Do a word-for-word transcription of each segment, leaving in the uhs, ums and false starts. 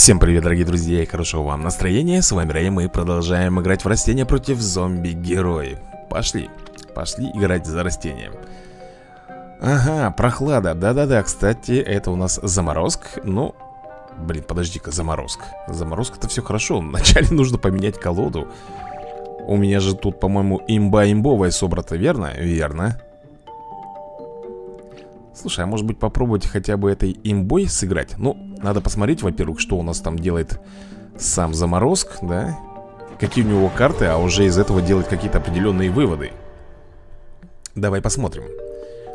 Всем привет, дорогие друзья, и хорошего вам настроения. С вами Рэй, мы продолжаем играть в растения против зомби-героев. Пошли, пошли играть за растения. Ага, прохлада, да-да-да, кстати, это у нас заморозк. Ну, блин, подожди-ка, заморозк. Заморозк, это все хорошо, вначале нужно поменять колоду. У меня же тут, по-моему, имба-имбовая собрата, верно? Верно. Слушай, а может быть попробовать хотя бы этой имбой сыграть? Ну, надо посмотреть, во-первых, что у нас там делает сам заморозк, да? Какие у него карты, а уже из этого делать какие-то определенные выводы. Давай посмотрим.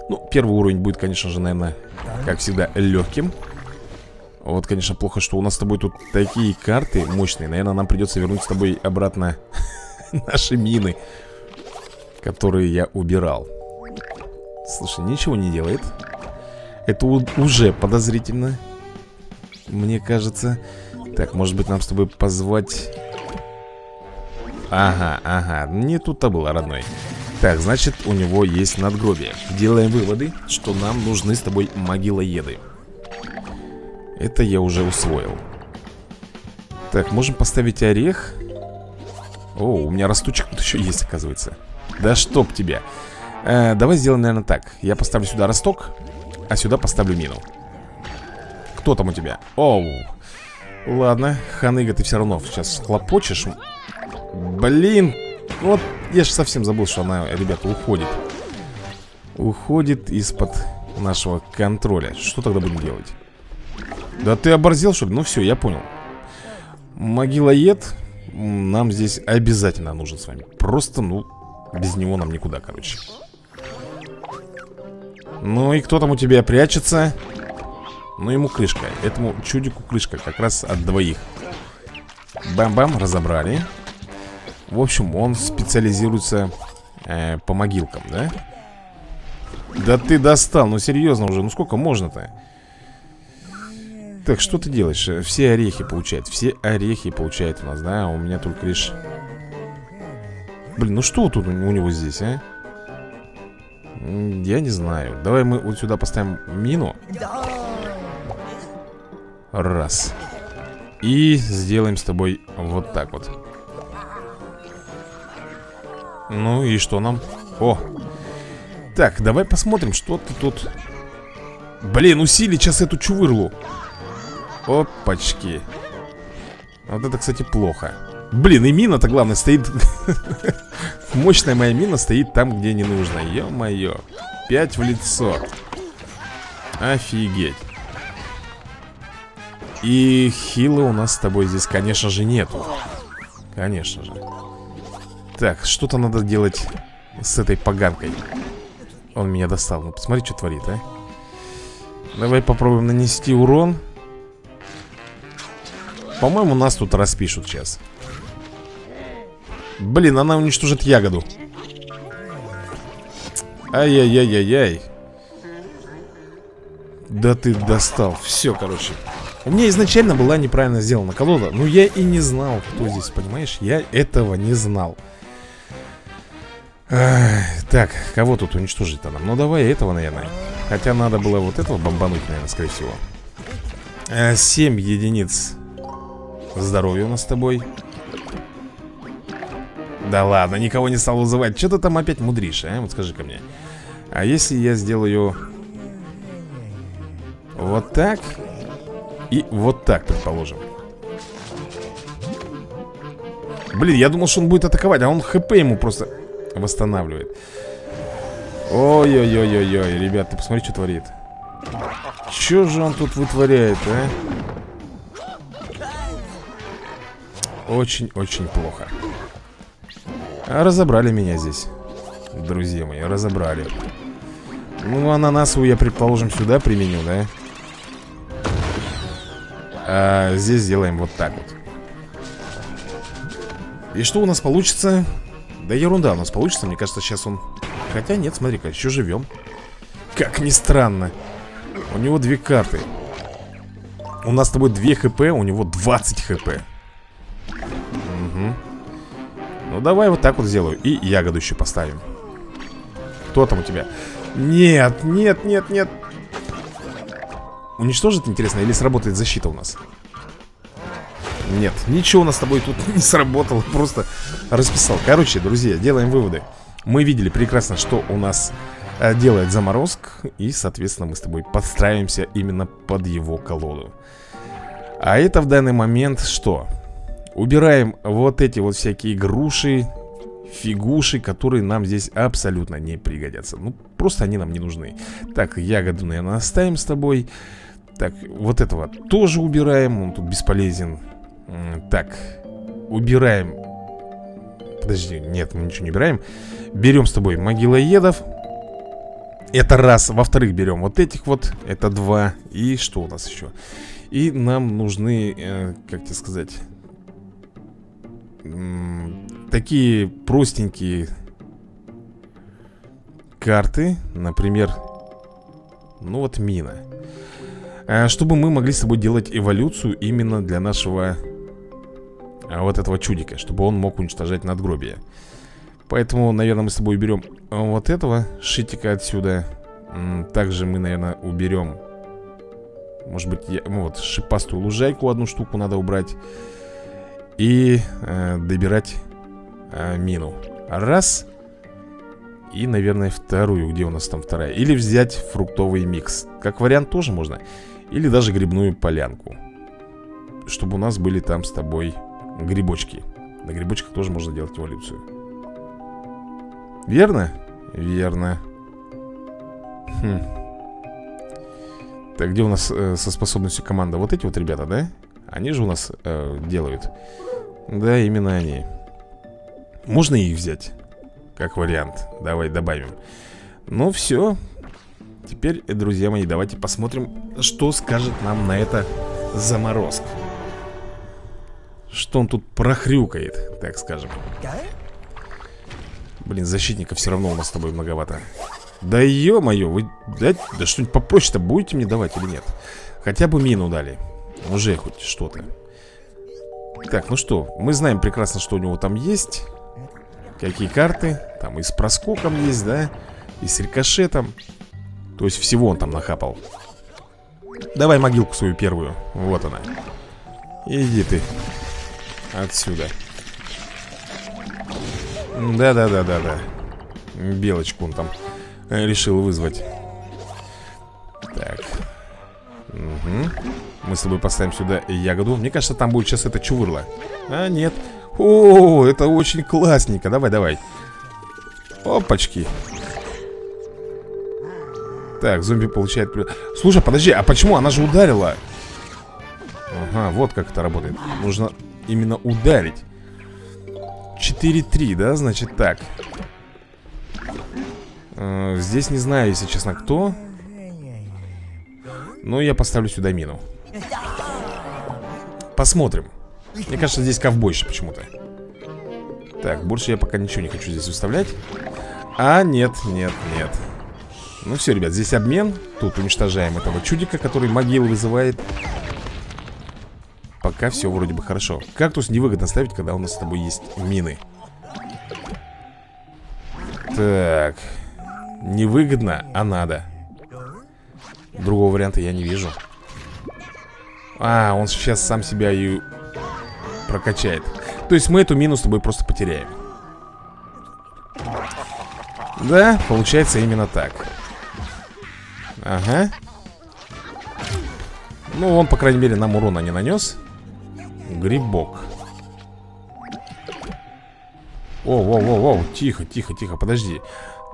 Ну, первый уровень будет, конечно же, наверное, как всегда, легким. Вот, конечно, плохо, что у нас с тобой тут такие карты мощные. Наверное, нам придется вернуть с тобой обратно наши мины, которые я убирал. Слушай, ничего не делает. Это уже подозрительно, мне кажется. Так, может быть, нам с тобой позвать... Ага, ага, не тут-то было, родной. Так, значит, у него есть надгробие. Делаем выводы, что нам нужны с тобой могилоеды. Это я уже усвоил. Так, можем поставить орех. О, у меня растучек тут еще есть, оказывается. Да чтоб тебя. э, Давай сделаем, наверное, так. Я поставлю сюда росток, а сюда поставлю мину. Кто там у тебя? Оу. Ладно, Ханыга, ты все равно сейчас хлопочешь. Блин. Вот, я же совсем забыл, что она, ребята, уходит. Уходит из-под нашего контроля. Что тогда будем делать? Да ты оборзел, что ли? Ну все, я понял. Могилоед нам здесь обязательно нужен с вами. Просто, ну, без него нам никуда, короче. Ну и кто там у тебя прячется? Ну ему крышка, этому чудику крышка. Как раз от двоих. Бам-бам, разобрали. В общем, он специализируется э, по могилкам, да? Да ты достал, ну серьезно уже, ну сколько можно-то? Так, что ты делаешь? Все орехи получает. Все орехи получает у нас, да? У меня только лишь... Блин, ну что тут у него здесь, а? Я не знаю. Давай мы вот сюда поставим мину. Раз. И сделаем с тобой вот так вот. Ну и что нам? О! Так, давай посмотрим, что ты тут... Блин, усили сейчас эту чувырлу. Опачки. Вот это, кстати, плохо. Блин, и мина-то, главное, стоит. Мощная моя мина стоит там, где не нужно. Ё-моё. Пять в лицо. Офигеть. И хила у нас с тобой здесь, конечно же, нету. Конечно же. Так, что-то надо делать с этой поганкой. Он меня достал. Ну, посмотри, что творит, а. Давай попробуем нанести урон. По-моему, нас тут распишут сейчас. Блин, она уничтожит ягоду. Ай-яй-яй-яй-яй. Да ты достал. Все, короче. У меня изначально была неправильно сделана колода. Но я и не знал, кто здесь, понимаешь? Я этого не знал. Ах, так, кого тут уничтожить-то нам? Ну, давай этого, наверное. Хотя надо было вот этого бомбануть, наверное, скорее всего. А, семь единиц здоровье у нас с тобой. Да ладно, никого не стал вызывать. Что ты там опять мудришь, а? Вот скажи-ка мне. А если я сделаю вот так и вот так, предположим. Блин, я думал, что он будет атаковать, а он хп ему просто восстанавливает. Ой-ой-ой-ой-ой, ребят, ты посмотри, что творит. Че же он тут вытворяет, а? Очень-очень плохо. Разобрали меня здесь, друзья мои, разобрали. Ну, ананасу я, предположим, сюда применю, да? А здесь сделаем вот так вот. И что у нас получится? Да ерунда у нас получится, мне кажется, сейчас он... Хотя нет, смотри-ка, еще живем. Как ни странно. У него две карты. У нас с тобой два хп, у него двадцать хп. Угу. Ну давай вот так вот сделаю. И ягоду еще поставим. Кто там у тебя? Нет, нет, нет, нет. Уничтожит, интересно, или сработает защита у нас? Нет, ничего у нас с тобой тут не сработало. Просто расписал. Короче, друзья, делаем выводы. Мы видели прекрасно, что у нас делает заморозк. И, соответственно, мы с тобой подстраиваемся именно под его колоду. А это в данный момент что? Убираем вот эти вот всякие груши, фигуши, которые нам здесь абсолютно не пригодятся. Ну, просто они нам не нужны. Так, ягоду, наверное, оставим с тобой. Так, вот этого тоже убираем. Он тут бесполезен. Так, убираем. Подожди, нет, мы ничего не убираем. Берем с тобой могилоедов. Это раз. Во-вторых, берем вот этих вот. Это два. И что у нас еще? И нам нужны, э, как тебе сказать, такие простенькие карты. Например, ну вот мина. Чтобы мы могли с тобой делать эволюцию именно для нашего вот этого чудика, чтобы он мог уничтожать надгробие. Поэтому, наверное, мы с тобой уберем вот этого шитика отсюда. Также мы, наверное, уберем, может быть, я... ну, вот шипастую лужайку одну штуку надо убрать. И э, добирать э, мину. Раз. И, наверное, вторую. Где у нас там вторая? Или взять фруктовый микс. Как вариант тоже можно. Или даже грибную полянку. Чтобы у нас были там с тобой грибочки. На грибочках тоже можно делать эволюцию. Верно? Верно. Хм. Так, где у нас э, со способностью команда? Вот эти вот ребята, да? Они же у нас э, делают. Да, именно они. Можно их взять как вариант. Давай добавим. Ну все. Теперь, друзья мои, давайте посмотрим, что скажет нам на это заморозка. Что он тут прохрюкает, так скажем. Блин, защитников все равно у нас с тобой многовато. Да ё-моё, вы да, да что-нибудь попроще-то будете мне давать или нет? Хотя бы мину дали. Уже хоть что-то. Так, ну что, мы знаем прекрасно, что у него там есть. Какие карты. Там и с проскоком есть, да. И с рикошетом. То есть всего он там нахапал. Давай могилку свою первую. Вот она. Иди ты отсюда. Да-да-да-да-да. Белочку он там решил вызвать. Так. Угу. Мы с тобой поставим сюда ягоду. Мне кажется, там будет сейчас это чувырло. А, нет. О, это очень классненько. Давай, давай. Опачки. Так, зомби получает... Слушай, подожди, а почему? Она же ударила. Ага, вот как это работает. Нужно именно ударить. четыре три, да, значит так. Э, здесь не знаю, если честно, кто. Но я поставлю сюда мину. Посмотрим. Мне кажется, здесь ковбойши почему-то. Так, больше я пока ничего не хочу здесь выставлять. А, нет, нет, нет. Ну все, ребят, здесь обмен. Тут уничтожаем этого чудика, который могилу вызывает. Пока все вроде бы хорошо. Кактус невыгодно ставить, когда у нас с тобой есть мины. Так. Невыгодно, а надо. Другого варианта я не вижу. А, он сейчас сам себя и прокачает. То есть мы эту мину с тобой просто потеряем. Да, получается именно так. Ага. Ну, он, по крайней мере, нам урона не нанес. Грибок. Воу-воу-воу-воу, тихо, тихо, тихо, подожди.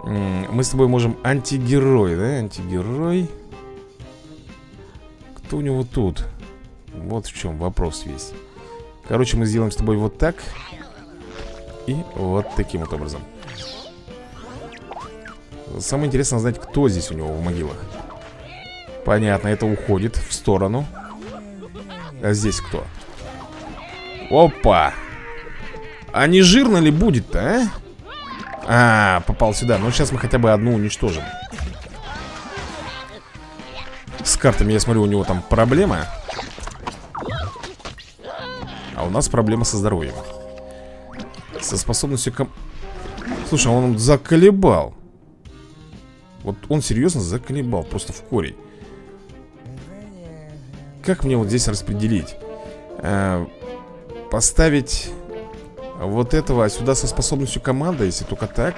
Мы с тобой можем антигерой, да? Антигерой. Кто у него тут? Вот в чем вопрос весь. Короче, мы сделаем с тобой вот так. И вот таким вот образом. Самое интересное знать, кто здесь у него в могилах. Понятно, это уходит в сторону. А здесь кто? Опа! А не жирно ли будет-то, а? А, попал сюда. Ну, сейчас мы хотя бы одну уничтожим. С картами, я смотрю, у него там проблема. А у нас проблема со здоровьем. Со способностью ком... Слушай, он заколебал. Вот он серьезно заколебал. Просто в корень. Как мне вот здесь распределить? А, поставить вот этого сюда со способностью команды, если только так.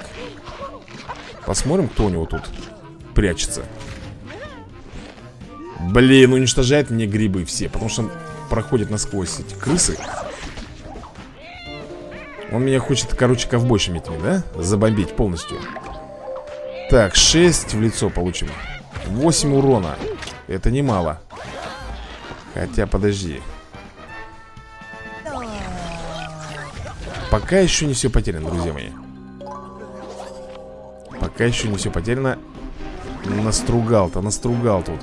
Посмотрим, кто у него тут прячется. Блин, уничтожает мне грибы все, потому что проходит насквозь эти крысы. Он меня хочет, короче, ковбойшими этими, да? Забомбить полностью. Так, шесть в лицо получим. восемь урона. Это немало. Хотя, подожди. Пока еще не все потеряно, друзья мои. Пока еще не все потеряно. Настругал-то, настругал тут.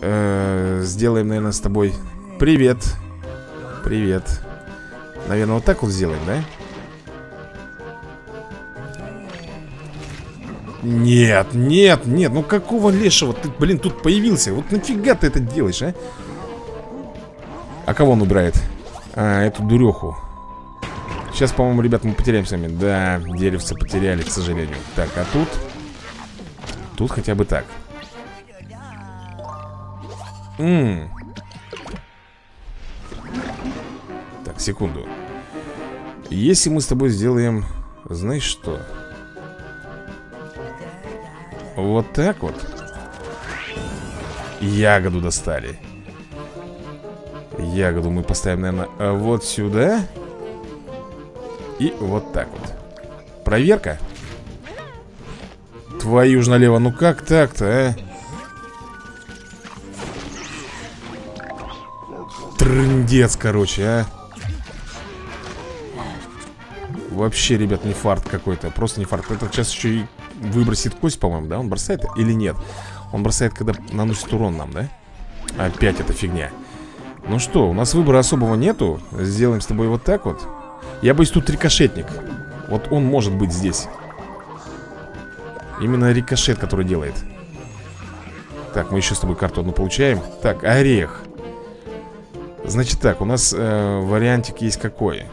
Э-э, сделаем, наверное, с тобой. Привет. Привет. Наверное, вот так вот сделаем, да? Нет, нет, нет. Ну какого лешего ты, блин, тут появился? Вот нафига ты это делаешь, а? А кого он убирает? А, эту дуреху. Сейчас, по-моему, ребят, мы потеряем с вами. Да, деревца потеряли, к сожалению. Так, а тут? Тут хотя бы так. М-м. Так, секунду. Если мы с тобой сделаем... Знаешь что? Вот так вот. Ягоду достали. Ягоду мы поставим, наверное, вот сюда. И вот так вот. Проверка. Твою ж налево, ну как так-то, а? Трындец, короче, а. Вообще, ребят, не фарт какой-то. Просто не фарт. Это сейчас еще и выбросит кость, по-моему, да? Он бросает или нет? Он бросает, когда наносит урон нам, да? Опять эта фигня. Ну что, у нас выбора особого нету. Сделаем с тобой вот так вот. Я боюсь, тут рикошетник. Вот он может быть здесь. Именно рикошет, который делает. Так, мы еще с тобой карту одну получаем. Так, орех. Значит так, у нас э, вариантик есть какой?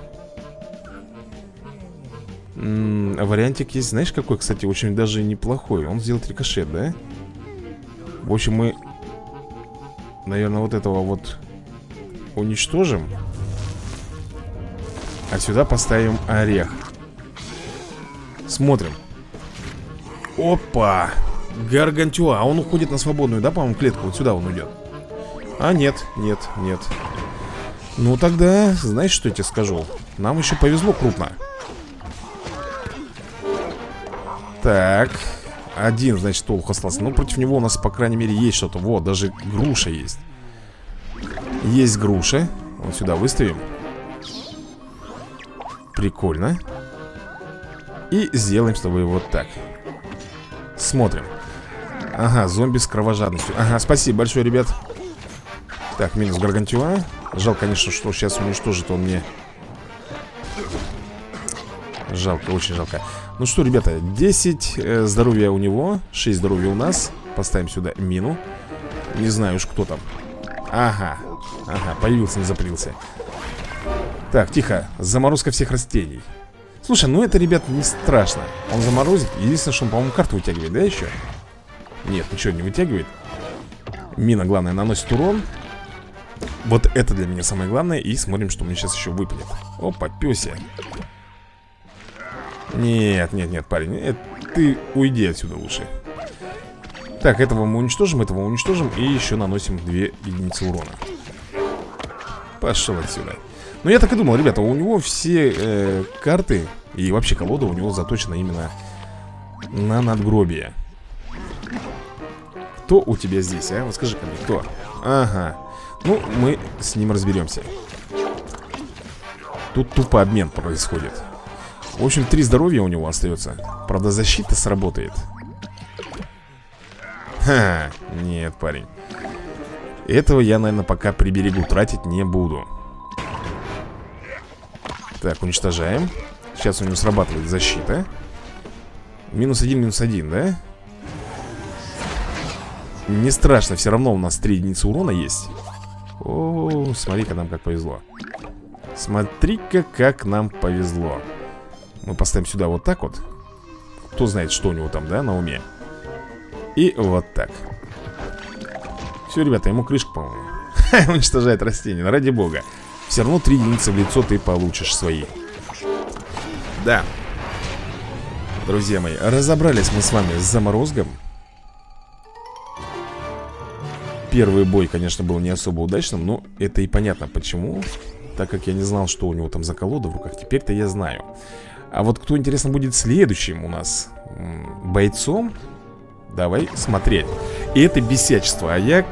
М-м, вариантик есть, знаешь какой, кстати, очень даже неплохой. Он сделает рикошет, да? В общем, мы, наверное, вот этого вот уничтожим. А сюда поставим орех. Смотрим. Опа! Гаргантюа. А он уходит на свободную, да, по-моему, клетку? Вот сюда он уйдет. А, нет, нет, нет. Ну тогда, знаешь, что я тебе скажу? Нам еще повезло крупно. Так. Один, значит, толк остался. Но против него у нас, по крайней мере, есть что-то. Вот, даже груша есть. Есть груша. Вот сюда выставим. Прикольно. И сделаем с тобой вот так. Смотрим. Ага, зомби с кровожадностью. Ага, спасибо большое, ребят. Так, минус гаргантюа. Жалко, конечно, что сейчас уничтожит он мне. Жалко, очень жалко. Ну что, ребята, десять э, здоровья у него, шесть здоровья у нас. Поставим сюда мину. Не знаю уж, кто там. Ага, ага, появился, не запрился. Так, тихо, заморозка всех растений. Слушай, ну это, ребят, не страшно. Он заморозит, единственное, что он, по-моему, карту вытягивает, да, еще? Нет, ничего не вытягивает. Мина, главное, наносит урон. Вот это для меня самое главное. И смотрим, что мне сейчас еще выпадет. Опа, пёся. Нет, нет, нет, парень, это... ты уйди отсюда лучше. Так, этого мы уничтожим, этого уничтожим. И еще наносим две единицы урона. Пошел отсюда. Ну я так и думал, ребята, у него все э, карты и вообще колода у него заточена именно на надгробие. Кто у тебя здесь, а? Вот скажи-ка мне, кто? Ага, ну мы с ним разберемся. Тут тупо обмен происходит. В общем, три здоровья у него остается. Правда, защита сработает. Ха, нет, парень. Этого я, наверное, пока приберегу, тратить не буду. Так, уничтожаем. Сейчас у него срабатывает защита. Минус один, минус один, да? Не страшно, все равно у нас три единицы урона есть. О, смотри-ка нам как повезло. Смотри-ка, как нам повезло. Мы поставим сюда вот так вот. Кто знает, что у него там, да, на уме. И вот так. Все, ребята, ему крышка, по-моему. уничтожает растения, ради бога. Все равно три единицы в лицо ты получишь свои. Да. Друзья мои, разобрались мы с вами с заморозком. Первый бой, конечно, был не особо удачным, но это и понятно почему. Так как я не знал, что у него там за колода в руках, теперь-то я знаю. А вот кто, интересно, будет следующим у нас бойцом, давай смотреть. И это бесячество, а я,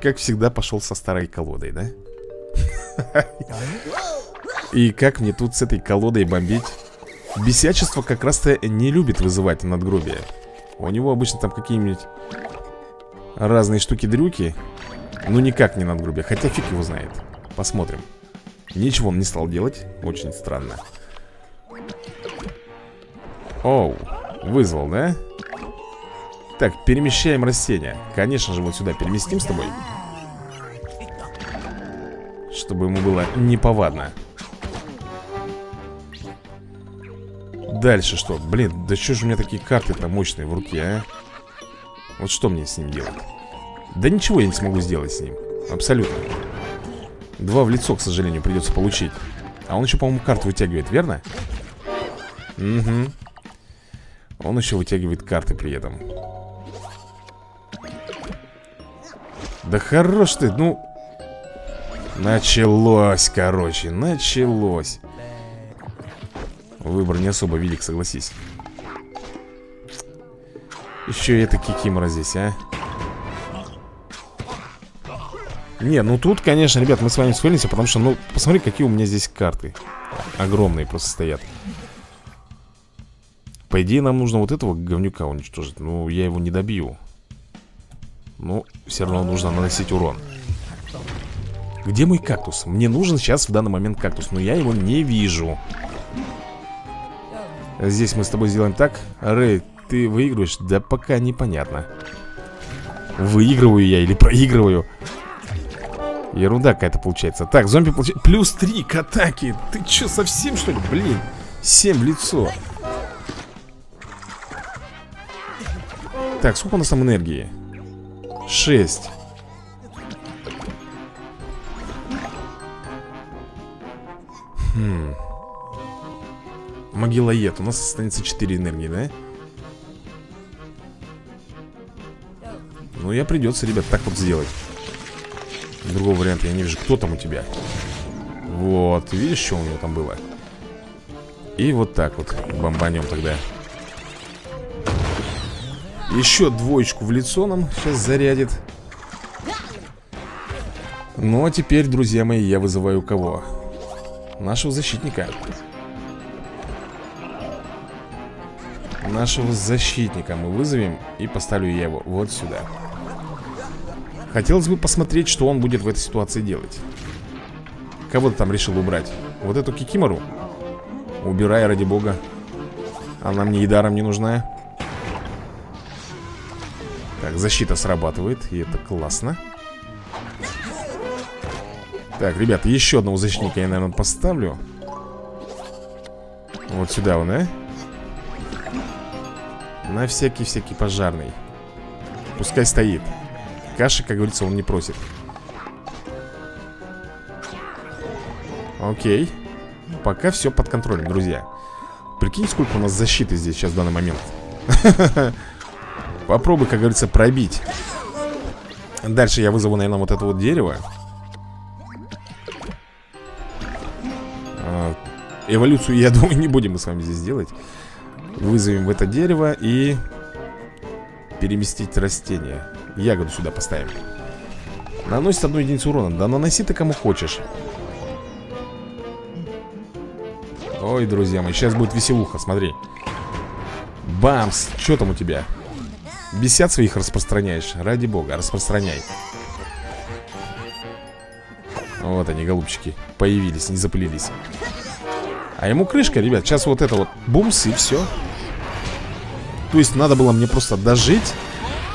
как всегда, пошел со старой колодой, да? И как мне тут с этой колодой бомбить? Бесячество как раз-то не любит вызывать надгробие. У него обычно там какие-нибудь разные штуки-дрюки. Ну никак не надгробие, хотя фиг его знает. Посмотрим. Ничего он не стал делать, очень странно. Оу, вызвал, да? Так, перемещаем растения. Конечно же, вот сюда переместим с тобой, чтобы ему было неповадно. Дальше что? Блин, да что же у меня такие карты-то мощные в руке, а? Вот что мне с ним делать? Да ничего я не смогу сделать с ним, абсолютно. Два в лицо, к сожалению, придется получить. А он еще, по-моему, карты вытягивает, верно? Угу. Он еще вытягивает карты при этом. Да хорош ты, ну. Началось, короче, началось. Выбор не особо велик, согласись. Еще и эта кикимора здесь, а. Не, ну тут, конечно, ребят, мы с вами сфейлимся, потому что, ну, посмотри, какие у меня здесь карты. Огромные просто стоят. По идее, нам нужно вот этого говнюка уничтожить. Ну, я его не добью. Ну, все равно нужно наносить урон. Где мой кактус? Мне нужен сейчас в данный момент кактус, но я его не вижу. Здесь мы с тобой сделаем так. Рэй, ты выигрываешь? Да пока непонятно. Выигрываю я или проигрываю? Ерунда какая-то получается. Так, зомби получает плюс три к атаке. Ты че, совсем что ли? Блин, семь в лицо. Так, сколько у нас там энергии? шесть. Хм. Могилоед, у нас останется четыре энергии, да? Ну, я придется, ребят, так вот сделать. Другого варианта я не вижу. Кто там у тебя? Вот, видишь, что у него там было? И вот так вот бомбанем тогда. Еще двоечку в лицо нам сейчас зарядит. Ну, а теперь, друзья мои, я вызываю кого? Нашего защитника. Нашего защитника мы вызовем. И поставлю я его вот сюда. Хотелось бы посмотреть, что он будет в этой ситуации делать. Кого ты там решил убрать? Вот эту кикимору? Убирай, ради бога. Она мне и даром не нужна. Так, защита срабатывает, и это классно. Так, ребята, еще одного защитника я, наверное, поставлю. Вот сюда он, а? На всякий-всякий пожарный. Пускай стоит. Каши, как говорится, он не просит. Окей. Пока все под контролем, друзья. Прикинь, сколько у нас защиты здесь сейчас в данный момент. Попробуй, как говорится, пробить. Дальше я вызову, наверное, вот это вот дерево. Эволюцию, я думаю, не будем мы с вами здесь делать. Вызовем в это дерево и переместить растение. Ягоду сюда поставим. Наносит одну единицу урона. Да наноси ты кому хочешь. Ой, друзья мои, сейчас будет веселуха, смотри. Бамс, что там у тебя? Бесят своих распространяешь? Ради бога, распространяй. Вот они, голубчики, появились, не запылились. А ему крышка, ребят, сейчас вот это вот бумс и все. То есть надо было мне просто дожить.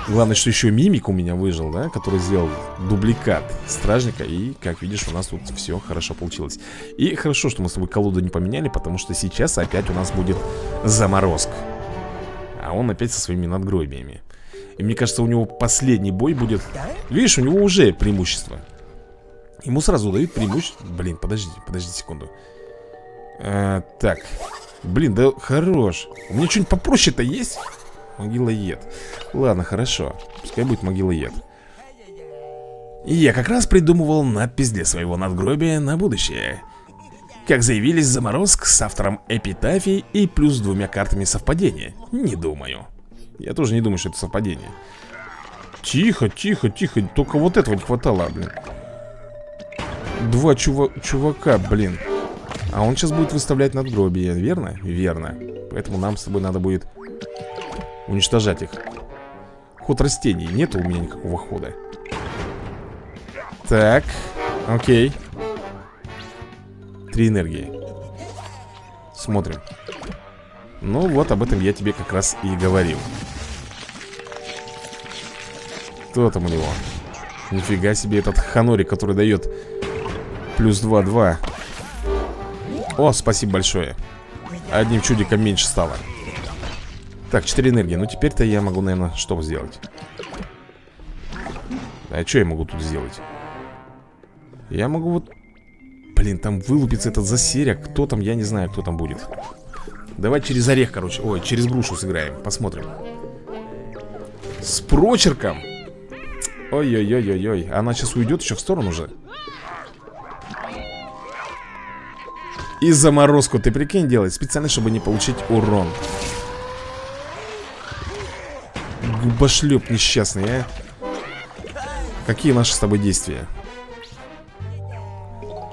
Главное, что еще мимик у меня выжил, да, который сделал дубликат стражника. И, как видишь, у нас тут все хорошо получилось. И хорошо, что мы с тобой колоду не поменяли, потому что сейчас опять у нас будет заморозка. А он опять со своими надгробиями. И мне кажется, у него последний бой будет. Видишь, у него уже преимущество. Ему сразу дают преимущество. Блин, подожди, подожди секунду. а, Так. Блин, да хорош. У меня что-нибудь попроще-то есть? Могилоед. Ладно, хорошо. Пускай будет могилоед. И я как раз придумывал надпись для своего надгробия на будущее. Как заявились, заморозк с автором эпитафии и плюс двумя картами совпадения. Не думаю. Я тоже не думаю, что это совпадение. Тихо, тихо, тихо. Только вот этого не хватало, блин. Два чува чувака, блин. А он сейчас будет выставлять надгробие, верно? Верно. Поэтому нам с тобой надо будет уничтожать их. Ход растений. Нет у меня никакого хода. Так, окей. Три энергии. Смотрим. Ну вот, об этом я тебе как раз и говорил. Кто там у него? Нифига себе, этот Ханори, который дает плюс два-два. О, спасибо большое. Одним чудиком меньше стало. Так, четыре энергии. Ну теперь-то я могу, наверное, что сделать? А что я могу тут сделать? Я могу вот... Блин, там вылупится этот засеряк. Кто там, я не знаю, кто там будет. Давай через орех, короче. Ой, через грушу сыграем, посмотрим. С прочерком. Ой-ой-ой-ой-ой. Она сейчас уйдет еще в сторону же. И заморозку, ты прикинь, делать специально, чтобы не получить урон. Губошлеп несчастный, а. Какие наши с тобой действия?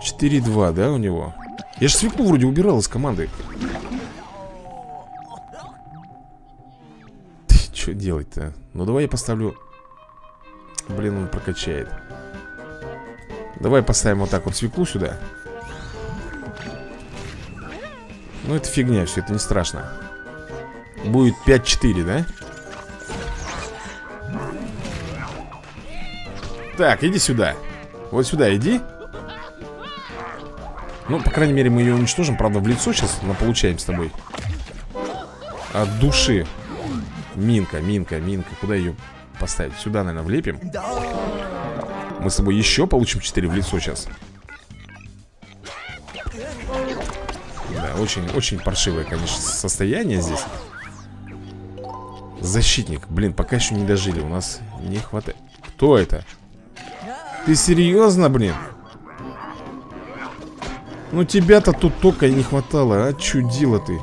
четыре-два, да, у него? Я же свеклу вроде убирал из команды. Ты что делать-то? Ну давай я поставлю. Блин, он прокачает. Давай поставим вот так вот свеклу сюда. Ну это фигня, все это не страшно. Будет пять-четыре, да? Так, иди сюда. Вот сюда иди. Ну, по крайней мере, мы ее уничтожим. Правда, в лицо сейчас получаем с тобой. От души. Минка, минка, минка. Куда ее поставить? Сюда, наверное, влепим. Мы с тобой еще получим четыре в лицо сейчас. Очень, очень паршивое, конечно, состояние здесь. Защитник. Блин, пока еще не дожили. У нас не хватает. Кто это? Ты серьезно, блин? Ну тебя-то тут только и не хватало. А чудила ты.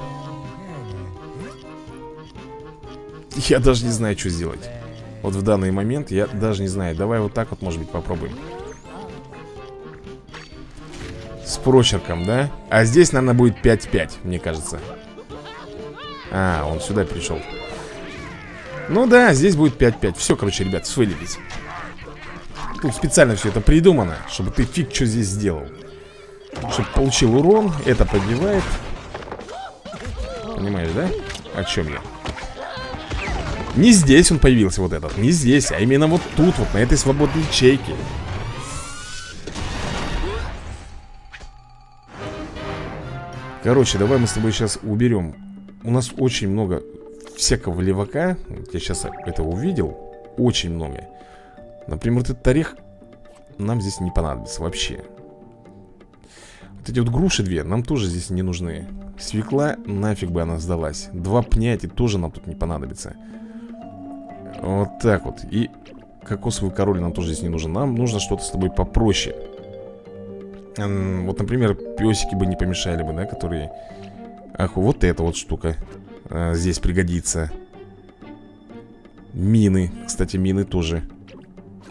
Я даже не знаю, что сделать. Вот в данный момент я даже не знаю. Давай вот так вот, может быть, попробуем. С прочерком, да? А здесь, наверное, будет пять-пять, мне кажется. А, он сюда пришел. Ну да, здесь будет пять-пять. Все, короче, ребят, вылепить. Тут специально все это придумано, чтобы ты фиг что здесь сделал. Чтобы получил урон, это подбивает. Понимаешь, да? О чем я? Не здесь он появился, вот этот. Не здесь, а именно вот тут, вот на этой свободной ячейке. Короче, давай мы с тобой сейчас уберем. У нас очень много всякого левака. Я сейчас это увидел. Очень много. Например, этот орех нам здесь не понадобится вообще. Вот эти вот груши две нам тоже здесь не нужны. Свекла, нафиг бы она сдалась. Два пня эти тоже нам тут не понадобится. Вот так вот. И кокосовый король нам тоже здесь не нужен. Нам нужно что-то с тобой попроще. Вот, например, песики бы не помешали бы, да, которые... Ах, вот эта вот штука а, здесь пригодится. Мины, кстати, мины тоже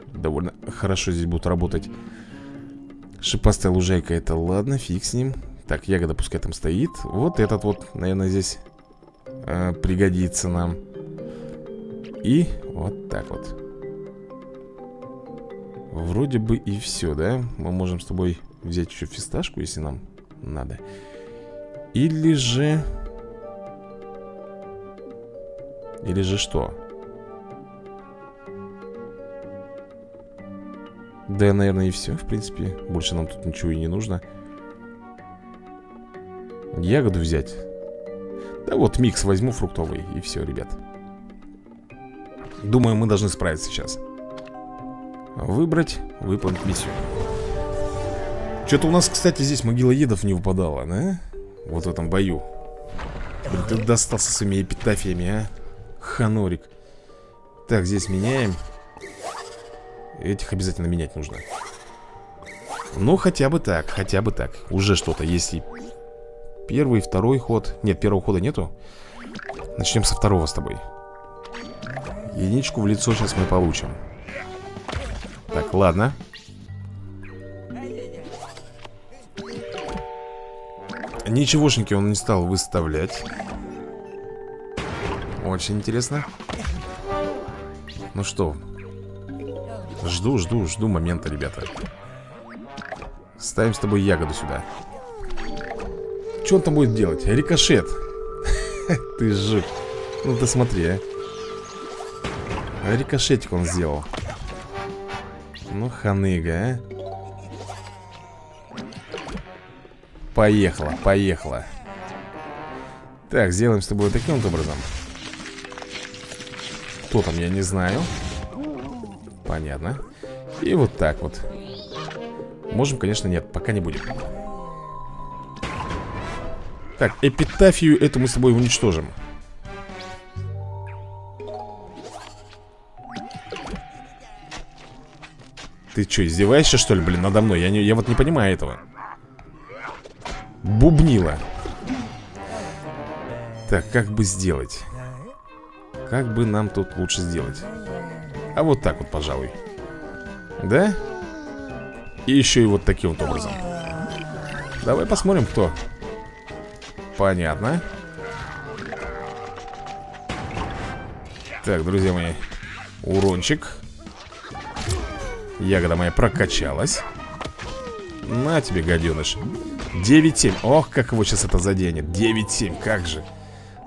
довольно хорошо здесь будут работать. Шипастая лужайка, это ладно, фиг с ним. Так, ягода пускай там стоит. Вот этот вот, наверное, здесь а, пригодится нам. И вот так вот. Вроде бы и все, да? Мы можем с тобой взять еще фисташку, если нам надо. Или же... Или же что? Да, наверное, и все, в принципе. Больше нам тут ничего и не нужно. Ягоду взять. Да вот, микс возьму фруктовый. И все, ребят. Думаю, мы должны справиться сейчас. Выбрать, выполнить миссию. Что-то у нас, кстати, здесь могилоедов не выпадало, да? Вот в этом бою. Блин, ты достался с своими эпитафиями, а? Ханорик. Так, здесь меняем. Этих обязательно менять нужно. Ну, хотя бы так, хотя бы так. Уже что-то, если... Первый, второй ход. Нет, первого хода нету. Начнем со второго с тобой. Единичку в лицо сейчас мы получим. Так, ладно. Ничегошеньки он не стал выставлять. Очень интересно. Ну что? Жду, жду, жду момента, ребята. Ставим с тобой ягоду сюда. Что он там будет делать? Рикошет. Ты жук. Ну ты смотри, а. Рикошетик он сделал. Ну ханыга, а. Поехала, поехала. Так, сделаем с тобой таким вот образом. Кто там, я не знаю. Понятно. И вот так вот. Можем, конечно, нет, пока не будем. Так, эпитафию эту мы с тобой уничтожим. Ты что, издеваешься, что ли, блин, надо мной? Я, не, я вот не понимаю этого. Бубнила. Так, как бы сделать? Как бы нам тут лучше сделать? А вот так вот, пожалуй. Да? И еще и вот таким вот образом. Давай посмотрим, кто. Понятно. Так, друзья мои. Урончик. Ягода моя прокачалась. На тебе, гаденыш. девять семь. Ох, как его сейчас это заденет. девять семь, как же.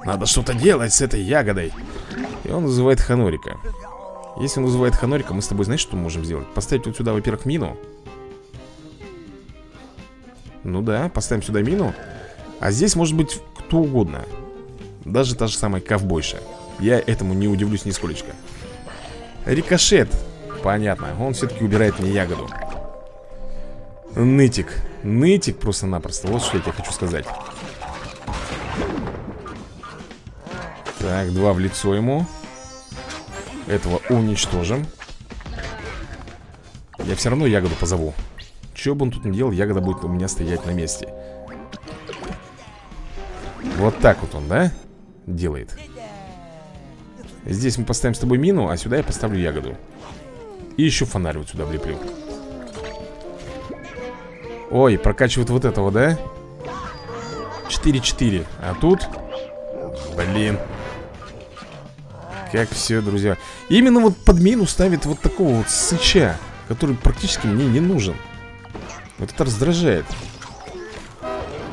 Надо что-то делать с этой ягодой. И он вызывает Ханорика. Если он вызывает Ханорика, мы с тобой, знаешь, что можем сделать? Поставить вот сюда, во-первых, мину. Ну да, поставим сюда мину. А здесь может быть кто угодно. Даже та же самая ковбойша. Я этому не удивлюсь нисколечко. Рикошет. Понятно, он все-таки убирает мне ягоду. Нытик. Нытик просто-напросто. Вот что я тебе хочу сказать. Так, два в лицо ему. Этого уничтожим. Я все равно ягоду позову. Че бы он тут ни делал, ягода будет у меня стоять на месте. Вот так вот он, да? Делает. Здесь мы поставим с тобой мину, а сюда я поставлю ягоду. И еще фонарь вот сюда влеплю. Ой, прокачивают вот этого, да? четыре четыре. А тут... Блин. Как все, друзья. Именно вот под мину ставит вот такого вот сыча, который практически мне не нужен. Вот это раздражает.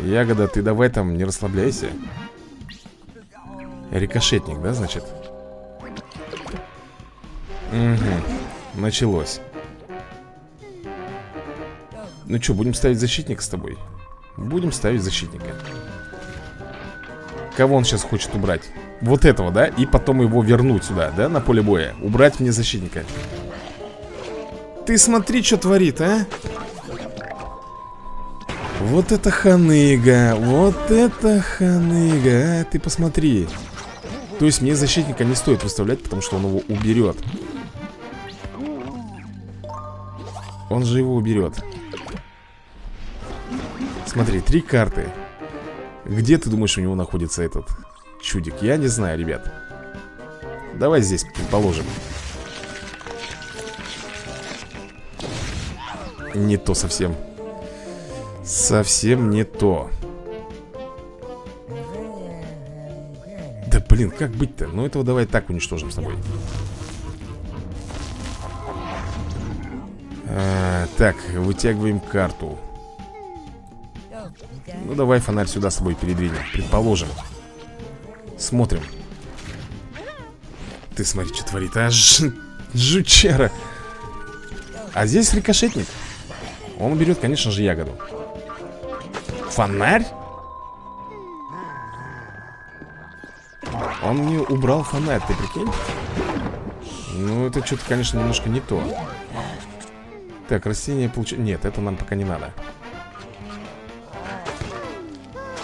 Ягода, ты давай там не расслабляйся. Рикошетник, да, значит? Угу. Началось. Ну что, будем ставить защитника с тобой? Будем ставить защитника. Кого он сейчас хочет убрать? Вот этого, да? И потом его вернуть сюда, да? На поле боя. Убрать мне защитника. Ты смотри, что творит, а? Вот это ханыга. Вот это ханыга, а? Ты посмотри. То есть мне защитника не стоит выставлять, потому что он его уберет. Он же его уберет. Смотри, три карты. Где, ты думаешь, у него находится этот чудик? Я не знаю, ребят. Давай здесь положим. Не то совсем. Совсем не то. Да блин, как быть-то? Ну этого давай так уничтожим с тобой. а, Так, вытягиваем карту. Ну давай фонарь сюда с собой передвинем. Предположим. Смотрим. Ты смотри, что творит, а? Ж... Жучара. А здесь рикошетник. Он уберет, конечно же, ягоду. Фонарь? Он мне убрал фонарь, ты прикинь? Ну это что-то, конечно, немножко не то. Так, растение получ... Нет, это нам пока не надо.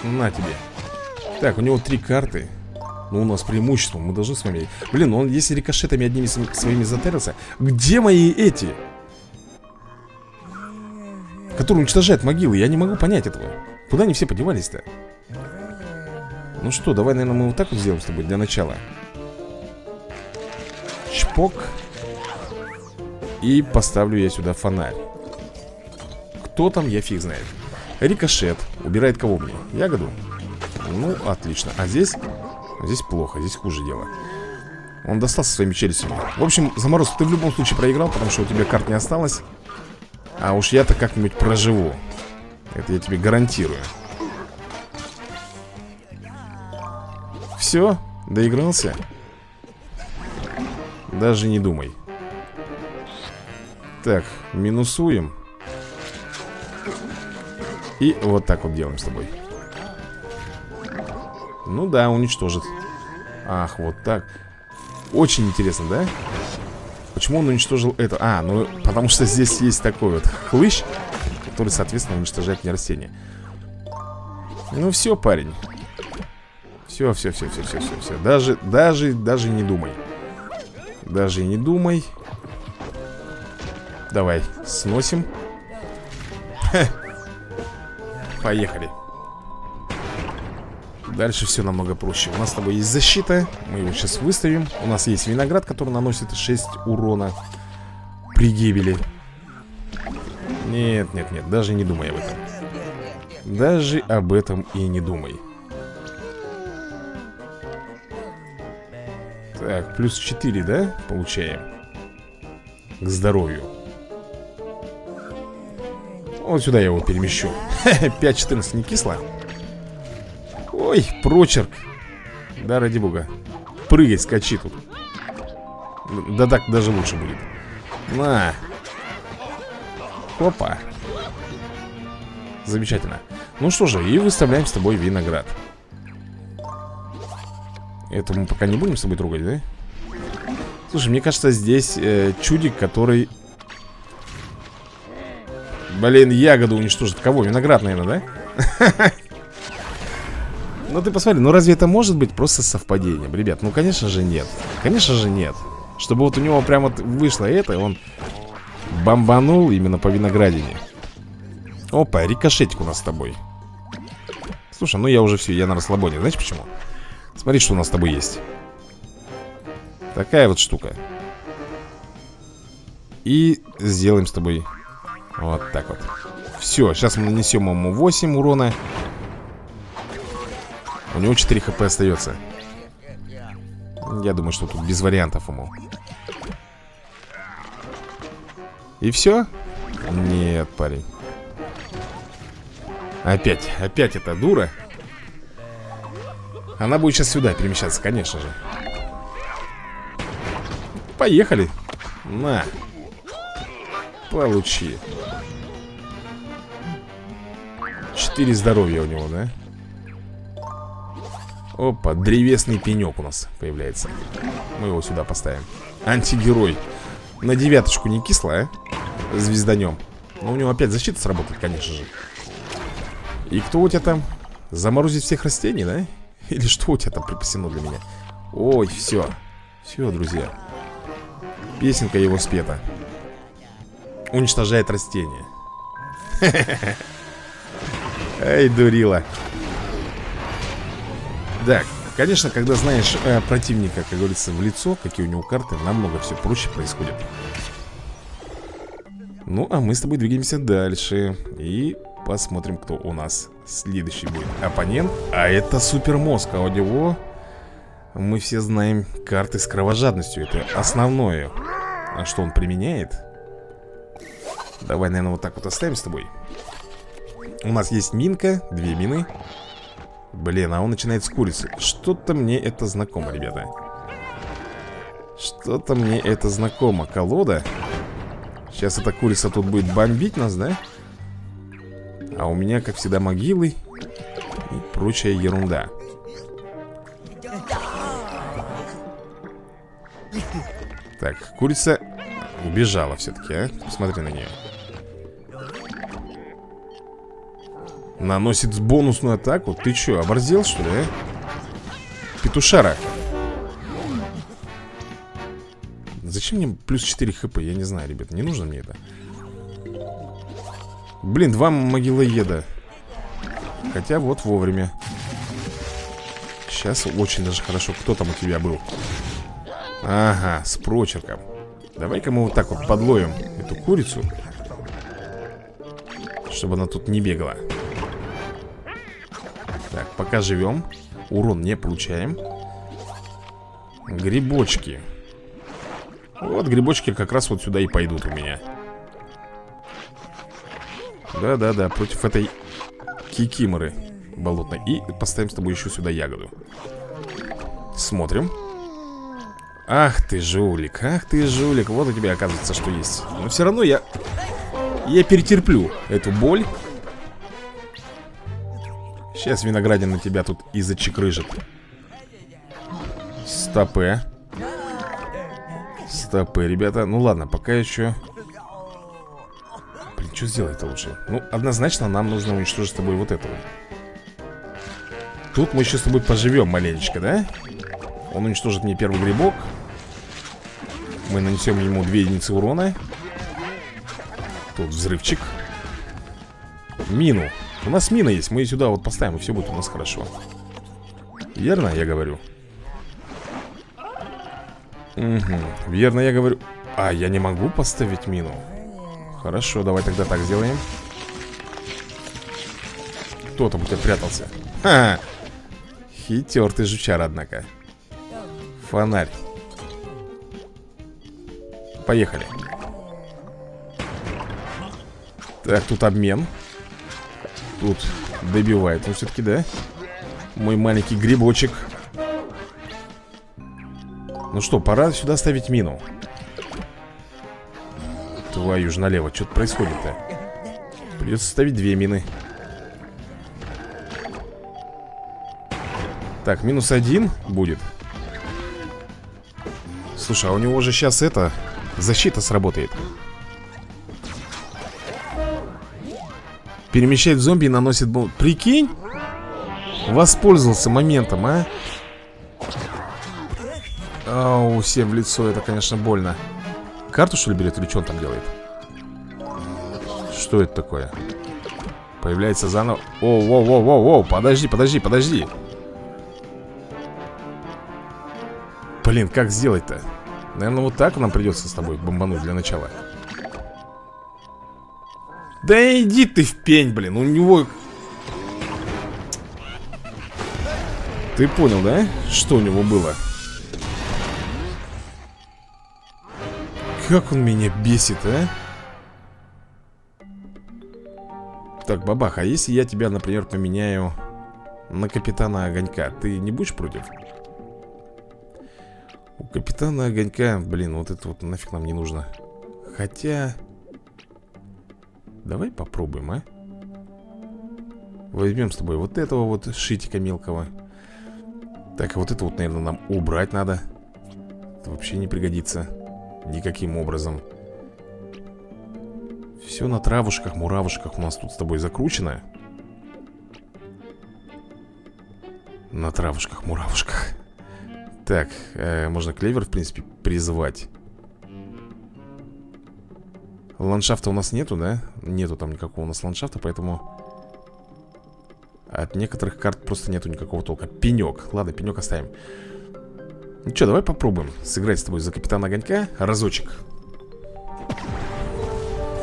На тебе. Так, у него три карты. Ну, у нас преимущество, мы должны с вами... Блин, он если рикошетами одними своими затерился. Где мои эти? Которые уничтожают могилы, я не могу понять этого. Куда они все подевались-то? Ну что, давай, наверное, мы вот так вот сделаем с тобой для начала. Чпок. И поставлю я сюда фонарь. Кто там, я фиг знает. Рикошет. Убирает кого мне? Ягоду? Ну, отлично. А здесь... Здесь плохо, здесь хуже дело. Он достал со своими челюстями. В общем, заморозка, ты в любом случае проиграл, потому что у тебя карт не осталось. А уж я-то как-нибудь проживу. Это я тебе гарантирую. Все, доигрался. Даже не думай. Так, минусуем. И вот так вот делаем с тобой. Ну да, уничтожит. Ах, вот так. Очень интересно, да? Почему он уничтожил это? А, ну, потому что здесь есть такой вот хлыщ, который, соответственно, уничтожает не растения. Ну все, парень. Все, все, все, все, все, все, все. Даже, даже, даже не думай. Даже не думай. Давай, сносим. Ха. Поехали. Дальше все намного проще. У нас с тобой есть защита. Мы его сейчас выставим. У нас есть виноград, который наносит шесть урона при гибели. Нет, нет, нет. Даже не думай об этом. Даже об этом и не думай. Так, плюс четыре, да? Получаем. К здоровью. Вот сюда я его перемещу. пять четырнадцать не кисло. Ой, прочерк. Да, ради бога. Прыгай, скачи тут. Да так даже лучше будет. На. Опа. Замечательно. Ну что же, и выставляем с тобой виноград. Это мы пока не будем с тобой трогать, да? Слушай, мне кажется, здесь э, чудик, который... Блин, ягоду уничтожит. Кого? Виноград, наверное, да? Ну ты посмотри, ну разве это может быть просто совпадением, ребят? Ну конечно же нет, конечно же нет. Чтобы вот у него прям вот вышло это, и он бомбанул именно по виноградине. Опа, рикошетик у нас с тобой. Слушай, ну я уже все, я на расслабоне, знаешь почему? Смотри, что у нас с тобой есть. Такая вот штука. И сделаем с тобой вот так вот. Все, сейчас мы нанесем ему восемь урона. У него четыре хп остается. Я думаю, что тут без вариантов ему. И все? Нет, парень. Опять, опять эта дура. Она будет сейчас сюда перемещаться, конечно же. Поехали. На. Получи. четыре здоровья у него, да? Опа, древесный пенек у нас появляется. Мы его сюда поставим. Антигерой. На девяточку не кисло, а? Звезданем. Но у него опять защита сработает, конечно же. И кто у тебя там? Заморозить всех растений, да? Или что у тебя там припасено для меня? Ой, все. Все, друзья. Песенка его спета. Уничтожает растения. Эй, дурила. Да, конечно, когда знаешь э, противника, как говорится, в лицо, какие у него карты, намного все проще происходит. Ну, а мы с тобой двигаемся дальше. И посмотрим, кто у нас следующий будет оппонент. А это Супер Мозг, а у него, мы все знаем, карты с кровожадностью. Это основное, что он применяет. Давай, наверное, вот так вот оставим с тобой. У нас есть минка, две мины. Блин, а он начинает с курицы. Что-то мне это знакомо, ребята. Что-то мне это знакомо. Колода. Сейчас эта курица тут будет бомбить нас, да? А у меня, как всегда, могилы и прочая ерунда. Так, курица убежала все-таки, а? Посмотри на нее. Наносит бонусную атаку. Ты что, оборзел, что ли, а? Петушара. Зачем мне плюс четыре хп? Я не знаю, ребят, не нужно мне это. Блин, два могилоеда. Хотя вот вовремя. Сейчас очень даже хорошо. Кто там у тебя был? Ага, с прочерком. Давай-ка мы вот так вот подловим эту курицу, чтобы она тут не бегала. Так, пока живем. Урон не получаем. Грибочки. Вот грибочки как раз вот сюда и пойдут у меня. Да-да-да, против этой кикиморы болотной. И поставим с тобой еще сюда ягоду. Смотрим. Ах ты жулик, ах ты жулик. Вот у тебя оказывается, что есть. Но все равно я... Я перетерплю эту боль. Сейчас виноградина тебя тут и зачекрыжит. Стопэ. Стопэ, ребята. Ну ладно, пока еще... Блин, что сделать-то лучше? Ну, однозначно нам нужно уничтожить с тобой вот этого. Тут мы еще с тобой поживем маленечко, да? Он уничтожит мне первый грибок. Мы нанесем ему две единицы урона. Тут взрывчик. Мину. У нас мина есть, мы ее сюда вот поставим, и все будет у нас хорошо. Верно я говорю? Угу, верно я говорю. А, я не могу поставить мину. Хорошо, давай тогда так сделаем. Кто там у тебя прятался? Ха-ха. Хитер ты жучар, однако. Фонарь. Поехали. Так, тут обмен. Тут добивает. Ну, все-таки, да? Мой маленький грибочек. Ну что, пора сюда ставить мину. Твою же налево. Что-то происходит-то. Придется ставить две мины. Так, минус один будет. Слушай, а у него же сейчас это... Защита сработает. Перемещает зомби и наносит бомбу. Прикинь? Воспользовался моментом, а? Ау, всем в лицо, это, конечно, больно. Карту, что ли, берет или что он там делает? Что это такое? Появляется заново. О, воу, воу, воу, воу, подожди, подожди, подожди. Блин, как сделать-то? Наверное, вот так нам придется с тобой бомбануть для начала. Да иди ты в пень, блин, у него... Ты понял, да? Что у него было? Как он меня бесит, а? Так, бабах, а если я тебя, например, поменяю на Капитана Огонька, ты не будешь против? У Капитана Огонька, блин, вот это вот нафиг нам не нужно. Хотя... Давай попробуем, а? Возьмем с тобой вот этого вот шитика мелкого. Так, а вот это вот, наверное, нам убрать надо. Это вообще не пригодится никаким образом. Все на травушках, муравушках у нас тут с тобой закручено. На травушках, муравушках. Так, э, можно клевер, в принципе, призывать. Ландшафта у нас нету, да? Нету там никакого у нас ландшафта, поэтому... От некоторых карт просто нету никакого толка. Пенек, ладно, пенек оставим. Ну что, давай попробуем сыграть с тобой за Капитана Огонька разочек.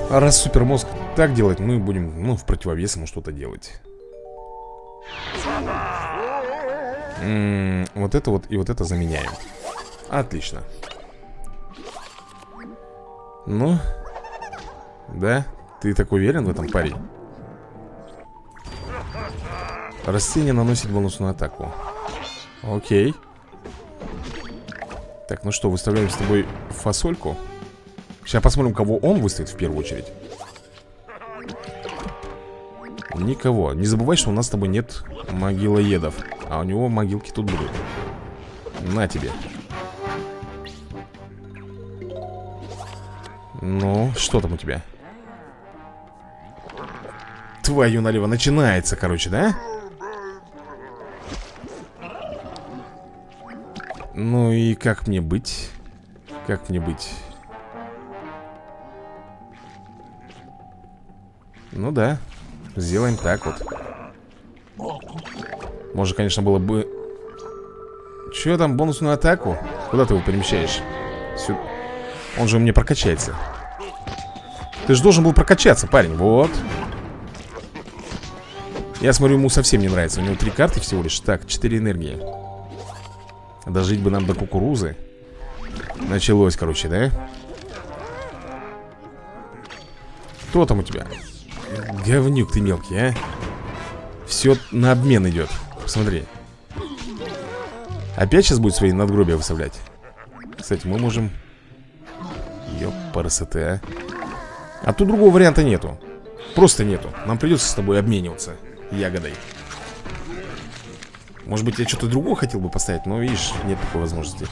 А раз Супер Мозг так делает, мы будем, ну, в противовес ему что-то делать. М-м, вот это вот и вот это заменяем. Отлично. Ну... Да? Ты так уверен в этом, парень? Растение наносит бонусную атаку. Окей. Так, ну что, выставляем с тобой фасольку. Сейчас посмотрим, кого он выставит в первую очередь. Никого. Не забывай, что у нас с тобой нет могилоедов. А у него могилки тут будут. На тебе. Ну, что там у тебя? твою налево, начинается, короче, да? Ну и как мне быть? Как мне быть? Ну да, сделаем так вот. Может, конечно, было бы... Че там, бонусную атаку? Куда ты его перемещаешь? Сюда. Он же у меня прокачается. Ты же должен был прокачаться, парень. Вот. Я смотрю, ему совсем не нравится. У него три карты всего лишь. Так, четыре энергии. Дожить бы нам до кукурузы. Началось, короче, да? Кто там у тебя? Говнюк ты мелкий, а? Все на обмен идет. Посмотри. Опять сейчас будет свои надгробия выставлять. Кстати, мы можем... Ёпарасоте, а. А тут другого варианта нету. Просто нету. Нам придется с тобой обмениваться ягодой. Может быть, я что-то другое хотел бы поставить, но, видишь, нет такой возможности.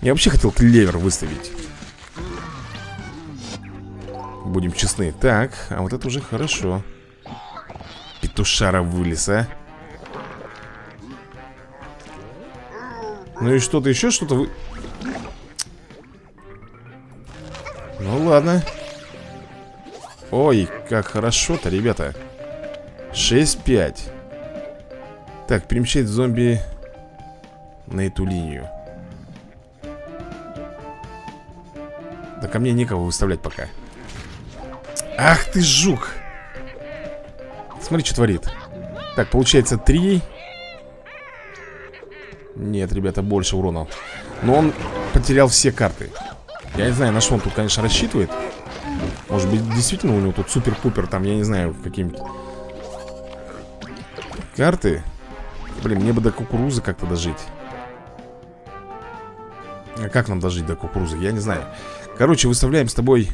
Я вообще хотел клевер выставить. Будем честны. Так, а вот это уже хорошо. Петушара вылез, а. Ну и что-то еще, что-то вы... Ну ладно. Ой, как хорошо-то, ребята. шесть пять. Так, перемещать зомби на эту линию. Да ко мне некого выставлять пока. Ах ты жук. Смотри, что творит. Так, получается три. Нет, ребята, больше урона. Но он потерял все карты. Я не знаю, на что он тут, конечно, рассчитывает. Может быть, действительно у него тут супер-пупер, там, я не знаю, какие-нибудь карты. Блин, мне бы до кукурузы как-то дожить. А как нам дожить до кукурузы, я не знаю. Короче, выставляем с тобой.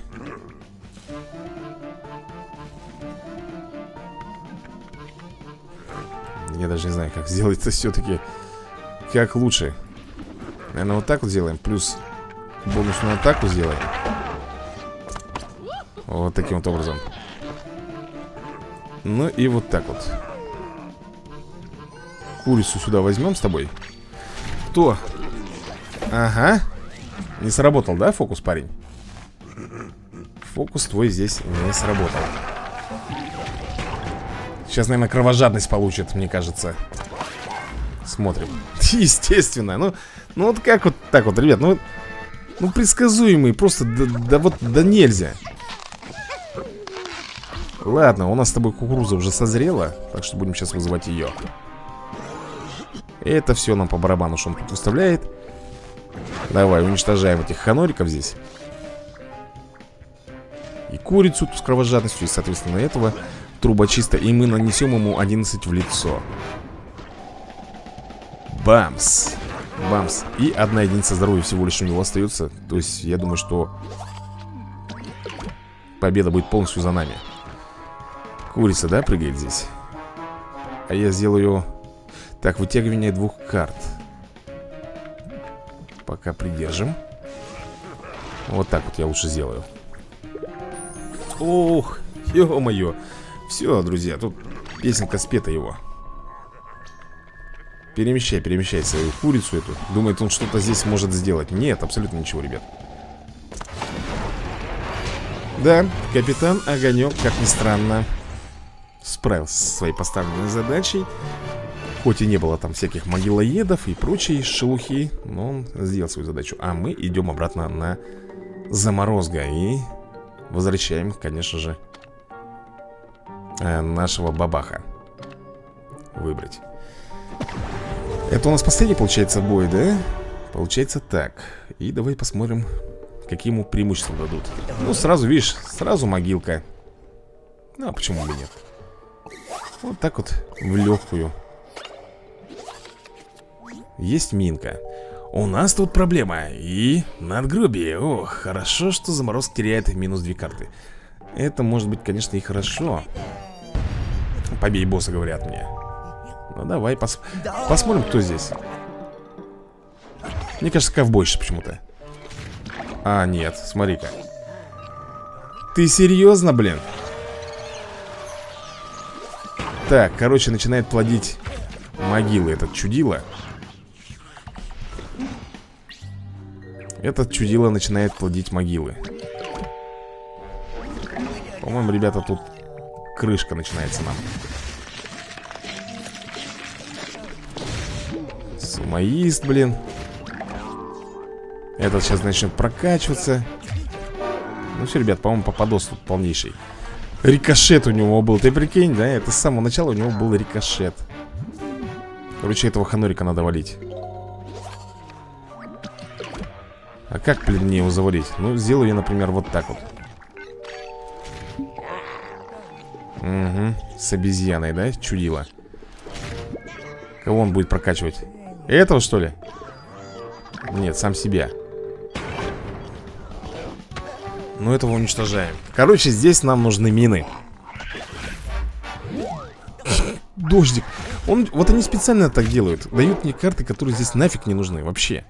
Я даже не знаю, как сделать-то все-таки. Как лучше. Наверное, вот так вот сделаем. Плюс бонусную атаку сделаем. Вот таким вот образом. Ну и вот так вот. Курицу сюда возьмем с тобой. Кто? Ага. Не сработал, да, фокус, парень? Фокус твой здесь не сработал. Сейчас, наверное, кровожадность получит, мне кажется. Смотрим. Естественно. Ну, ну вот как вот так вот, ребят. Ну, ну предсказуемый. Просто да, да вот да нельзя. Ладно, у нас с тобой кукуруза уже созрела. Так что будем сейчас вызывать ее. Это все нам по барабану, что он тут выставляет. Давай, уничтожаем этих ханориков здесь. И курицу с кровожадностью. И, соответственно, этого трубочиста. И мы нанесем ему одиннадцать в лицо. Бамс. Бамс. И одна единица здоровья всего лишь у него остается. То есть, я думаю, что победа будет полностью за нами. Курица, да, прыгает здесь? А я сделаю... Так, вытягивание двух карт. Пока придержим. Вот так вот я лучше сделаю. Ох, ё-моё. Все, друзья, тут песенка спета его. Перемещай, перемещай свою курицу эту. Думает, он что-то здесь может сделать. Нет, абсолютно ничего, ребят. Да, капитан Огонек, как ни странно, справился со своей поставленной задачей. Хоть и не было там всяких могилоедов и прочей шелухи, но он сделал свою задачу. А мы идем обратно на заморозка и возвращаем, конечно же, нашего бабаха. Выбрать. Это у нас последний, получается, бой, да? Получается так. И давай посмотрим, какие ему преимущества дадут. Ну, сразу, видишь, сразу могилка. Ну, а почему бы нет? Вот так вот, в легкую. Есть минка. У нас тут проблема. И надгробие. О, хорошо, что заморозка теряет минус две карты. Это может быть, конечно, и хорошо. Побей босса, говорят мне. Ну давай пос... посмотрим, кто здесь. Мне кажется, ковбойщик почему-то. А, нет, смотри-ка. Ты серьезно, блин? Так, короче, начинает плодить могилы этот чудило. Этот чудило начинает плодить могилы. По-моему, ребята, тут крышка начинается нам. Сумоист, блин. Этот сейчас начнет прокачиваться. Ну все, ребят, по-моему, попадос тут полнейший. Рикошет у него был, ты прикинь, да? Это с самого начала у него был рикошет. Короче, этого ханурика надо валить. А как, блин, мне его завалить? Ну, сделаю я, например, вот так вот. Угу, с обезьяной, да? Чудило. Кого он будет прокачивать? Этого, что ли? Нет, сам себя. Но этого уничтожаем. Короче, здесь нам нужны мины. Дождик. Он, вот они специально так делают. Дают мне карты, которые здесь нафиг не нужны вообще.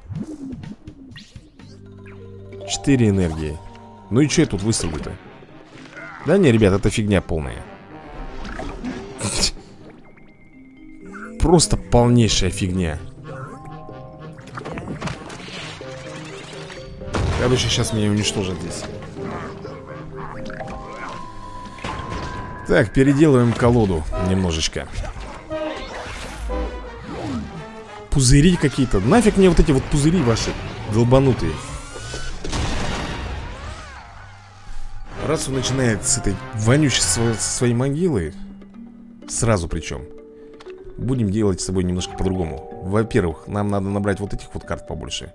Четыре энергии. Ну и что я тут выстрелю-то? Да не, ребят, это фигня полная. Просто полнейшая фигня. Короче, сейчас меня уничтожат здесь. Так, переделываем колоду немножечко. Пузыри какие-то. Нафиг мне вот эти вот пузыри ваши долбанутые. Раз он начинает с этой вонючей со своей могилы, сразу причем, будем делать с собой немножко по-другому. Во-первых, нам надо набрать вот этих вот карт побольше.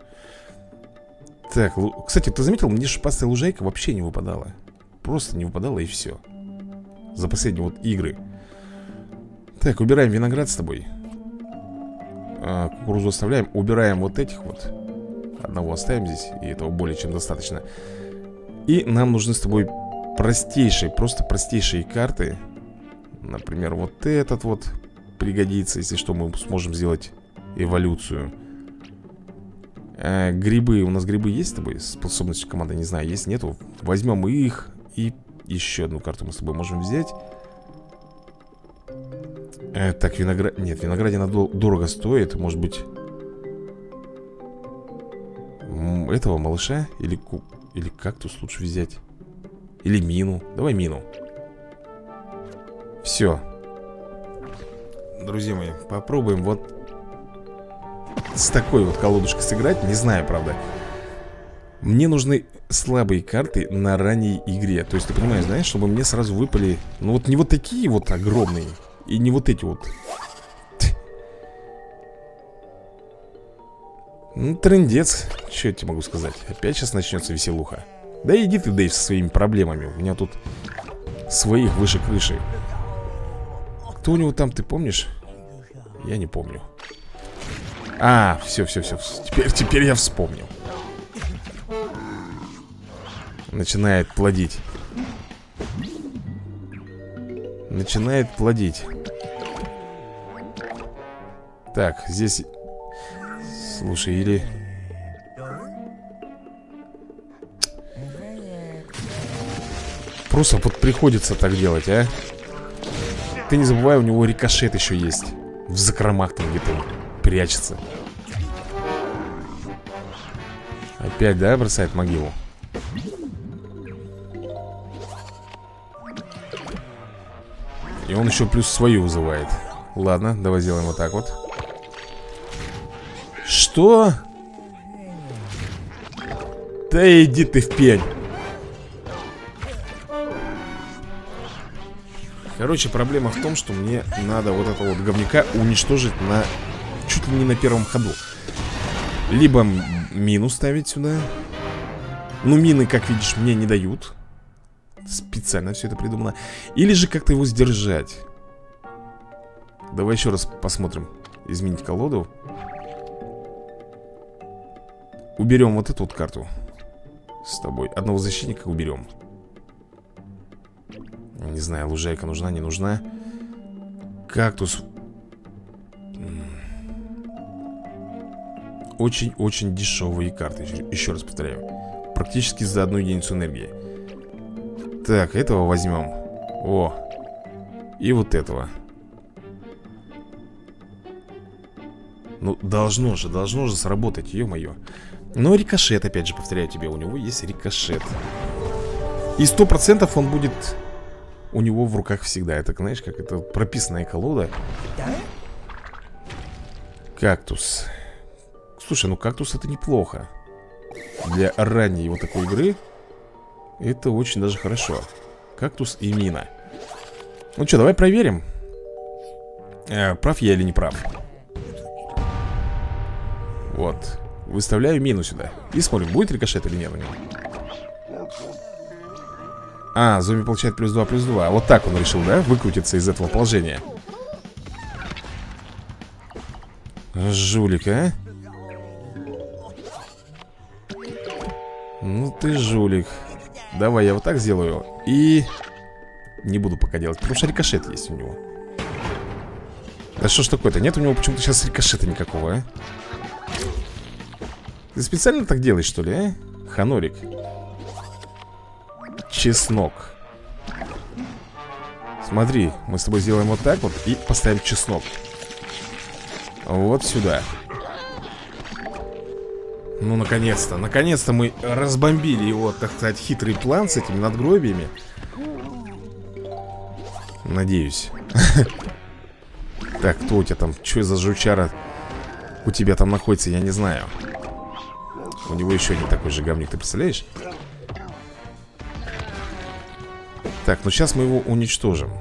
Так, кстати, ты заметил, мне шипастая лужайка вообще не выпадала. Просто не выпадала и все. За последние вот игры. Так, убираем виноград с тобой. а, Кукурузу оставляем, убираем вот этих вот. Одного оставим здесь, и этого более чем достаточно. И нам нужны с тобой простейшие, просто простейшие карты. Например, вот этот вот пригодится, если что, мы сможем сделать эволюцию. А, грибы, у нас грибы есть с тобой? Способностью команды, не знаю, есть, нету. Возьмем их. И еще одну карту мы с тобой можем взять. а, Так, виноград... Нет, виноградина дол... дорого стоит. Может быть, этого малыша. Или, ку... Или кактус лучше взять. Или мину. Давай мину. Все. Друзья мои, попробуем вот с такой вот колодушкой сыграть. Не знаю, правда. Мне нужны слабые карты на ранней игре. То есть, ты понимаешь, знаешь, чтобы мне сразу выпали. Ну вот не вот такие вот огромные. И не вот эти вот. Ну, трындец. Че я тебе могу сказать? Опять сейчас начнется веселуха. Да иди ты, Дэйв, со своими проблемами. У меня тут своих выше крыши. Кто у него там, ты помнишь? Я не помню. А, все, все, все, теперь, теперь я вспомнил. Начинает плодить. Начинает плодить. Так, здесь... Слушай, или... Просто вот приходится так делать, а? Ты не забывай, у него рикошет еще есть. В закромах там где-то прячется. Опять, да, бросает могилу. И он еще плюс свою вызывает. Ладно, давай сделаем вот так вот. Что? Да иди ты в пень. Короче, проблема в том, что мне надо вот этого вот говняка уничтожить на... чуть ли не на первом ходу. Либо мину ставить сюда. Ну, мины, как видишь, мне не дают. Специально все это придумано. Или же как-то его сдержать. Давай еще раз посмотрим. Изменить колоду. Уберем вот эту вот карту. С тобой одного защитника уберем. Не знаю, лужайка нужна, не нужна. Кактус. Очень-очень дешевые карты. Еще раз повторяю. Практически за одну единицу энергии. Так, этого возьмем. О. И вот этого. Ну, должно же, должно же сработать, ё-моё. Но рикошет, опять же, повторяю тебе, у него есть рикошет. И сто процентов он будет у него в руках всегда. Это, знаешь, как это прописанная колода. Кактус. Слушай, ну кактус это неплохо. Для ранней вот такой игры это очень даже хорошо. Кактус и мина. Ну что, давай проверим, э, прав я или не прав. Вот. Выставляю мину сюда и смотрим, будет рикошет или нет. А, зомби получает плюс два, плюс два. Вот так он решил, да? Выкрутиться из этого положения. Жулик, а? Ну ты жулик. Давай я вот так сделаю. И... не буду пока делать, потому что рикошет есть у него. Да что ж такое-то? Нет у него почему-то сейчас рикошета никакого, а? Ты специально так делаешь, что ли, а? Ханорик. Чеснок. Смотри, мы с тобой сделаем вот так вот и поставим чеснок. Вот сюда. Ну, наконец-то, наконец-то мы разбомбили его, так сказать, хитрый план с этими надгробиями. Надеюсь. Так, кто у тебя там? Что за жучара у тебя там находится, я не знаю. У него еще один такой же говник, ты представляешь? Так, ну сейчас мы его уничтожим.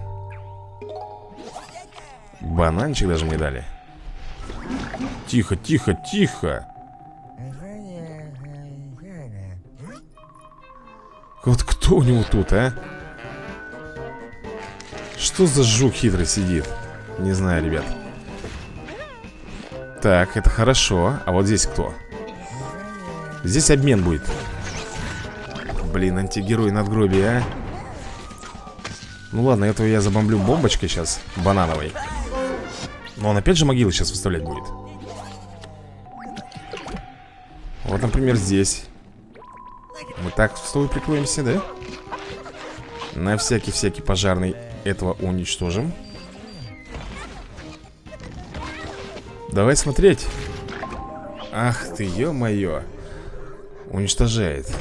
Бананчик даже мне дали. Тихо, тихо, тихо. Вот кто у него тут, а? Что за жук хитрый сидит? Не знаю, ребят. Так, это хорошо. А вот здесь кто? Здесь обмен будет. Блин, антигерой надгробия, а? Ну ладно, этого я забомблю бомбочкой сейчас, банановой. Но он опять же могилы сейчас выставлять будет. Вот, например, здесь. Мы так с тобой прикроемся, да? На всякий-всякий пожарный этого уничтожим. Давай смотреть. Ах ты, ё-моё. Уничтожает.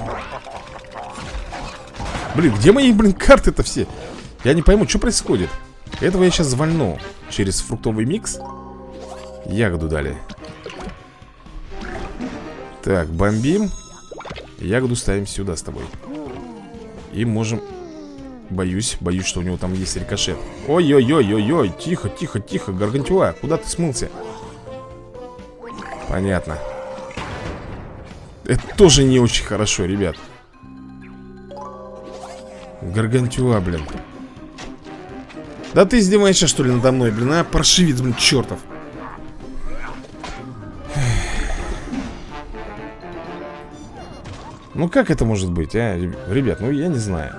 Блин, где мои, блин, карты-то все? Я не пойму, что происходит. Этого я сейчас вольну. Через фруктовый микс. Ягоду дали. Так, бомбим. Ягоду ставим сюда с тобой. И можем... Боюсь, боюсь, что у него там есть рикошет. Ой-ой-ой-ой-ой, тихо, тихо, тихо. Гаргантюа, куда ты смылся? Понятно. Это тоже не очень хорошо, ребят. Гаргантюа, блин. Да ты издеваешься, что ли, надо мной, блин, а? Паршивец, блин, чертов. Ну как это может быть, а? Ребят, ну я не знаю.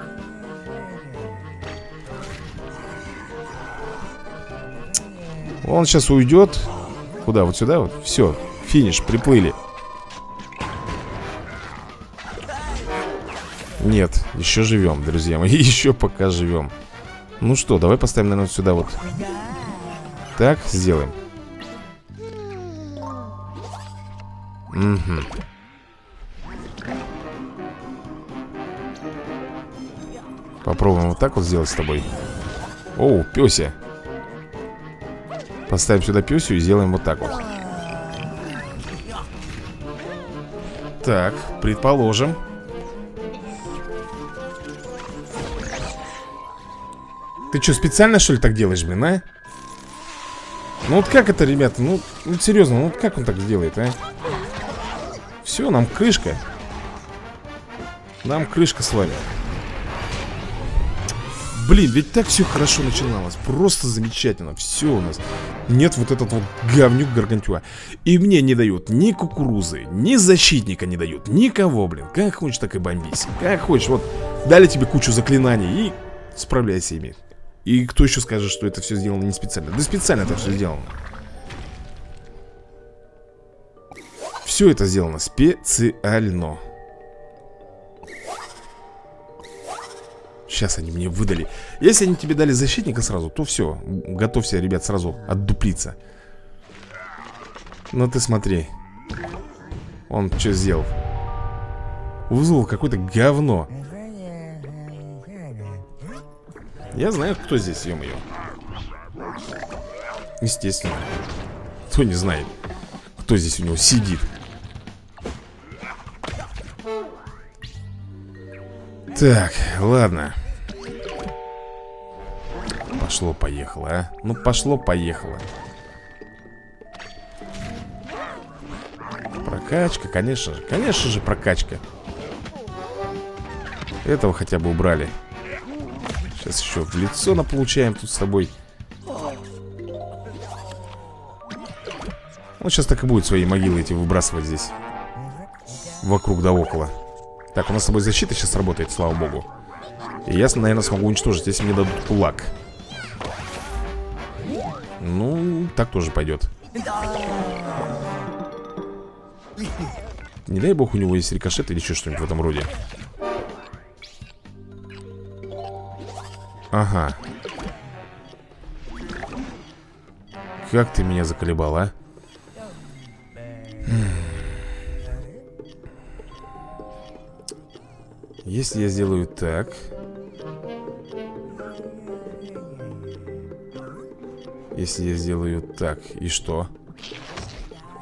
Он сейчас уйдет. Куда? Вот сюда? Вот. Все, финиш, приплыли. Нет, еще живем, друзья мои. Еще пока живем. Ну что, давай поставим, наверное, сюда вот. Так, сделаем. Угу. Попробуем вот так вот сделать с тобой. Оу, пёся. Поставим сюда пёсю и сделаем вот так вот. Так, предположим. Ты что, специально, что ли, так делаешь, блин, а? Ну вот как это, ребята? Ну, ну серьезно, ну вот как он так сделает, а? Все, нам крышка. Нам крышка с вами. Блин, ведь так все хорошо начиналось. Просто замечательно. Все у нас. Нет, вот этот вот говнюк Гаргантюа. И мне не дают ни кукурузы, ни защитника не дают. Никого, блин. Как хочешь, так и бомбись. Как хочешь. Вот дали тебе кучу заклинаний и справляйся ими. И кто еще скажет, что это все сделано не специально? Да специально это все сделано. Все это сделано специально. Сейчас они мне выдали. Если они тебе дали защитника сразу, то все. Готовься, ребят, сразу отдуплиться. Ну ты смотри. Он что сделал? Вызвал какое-то говно. Я знаю, кто здесь, ё-моё. Естественно. Кто не знает, кто здесь у него сидит. Так, ладно. Пошло-поехало, а. Ну, пошло-поехало. Прокачка, конечно же. Конечно же, прокачка. Этого хотя бы убрали. Сейчас еще в лицо наполучаем тут с тобой. Ну, сейчас так и будет свои могилы эти выбрасывать здесь. Вокруг да около. Так, у нас с тобой защита сейчас работает, слава богу. И я, наверное, смогу уничтожить, если мне дадут кулак. Ну, так тоже пойдет. Не дай бог, у него есть рикошет или еще что-нибудь в этом роде. Ага. Как ты меня заколебал, а? Если я сделаю так. Если я сделаю так, и что?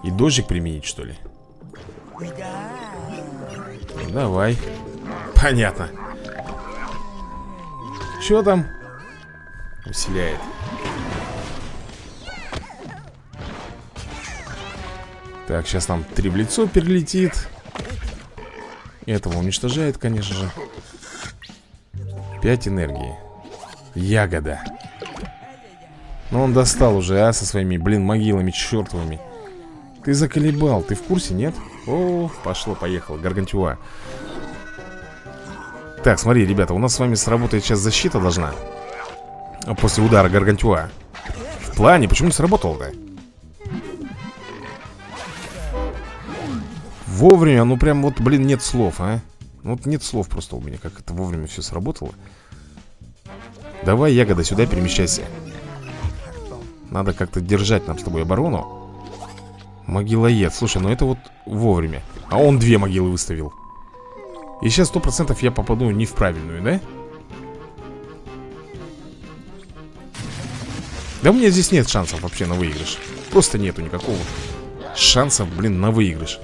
И дождик применить, что ли? Давай. Понятно. Что там? Усиляет. Так, сейчас нам три в лицо перелетит. Этого уничтожает, конечно же. Пять энергии. Ягода. Но он достал уже, а, со своими, блин, могилами чертовыми. Ты заколебал, ты в курсе, нет? О, пошло-поехало, Гаргантюа. Так, смотри, ребята, у нас с вами сработает сейчас защита должна. После удара Гаргантюа. В плане, почему не сработало-то? Вовремя, ну прям вот, блин, нет слов, а. Вот нет слов просто у меня, как это вовремя все сработало. Давай, ягода, сюда перемещайся. Надо как-то держать нам с тобой оборону. Могилоед, слушай, ну это вот вовремя. А он две могилы выставил. И сейчас сто процентов я попаду не в правильную, да? Да у меня здесь нет шансов вообще на выигрыш. Просто нету никакого шансов, блин, на выигрыш.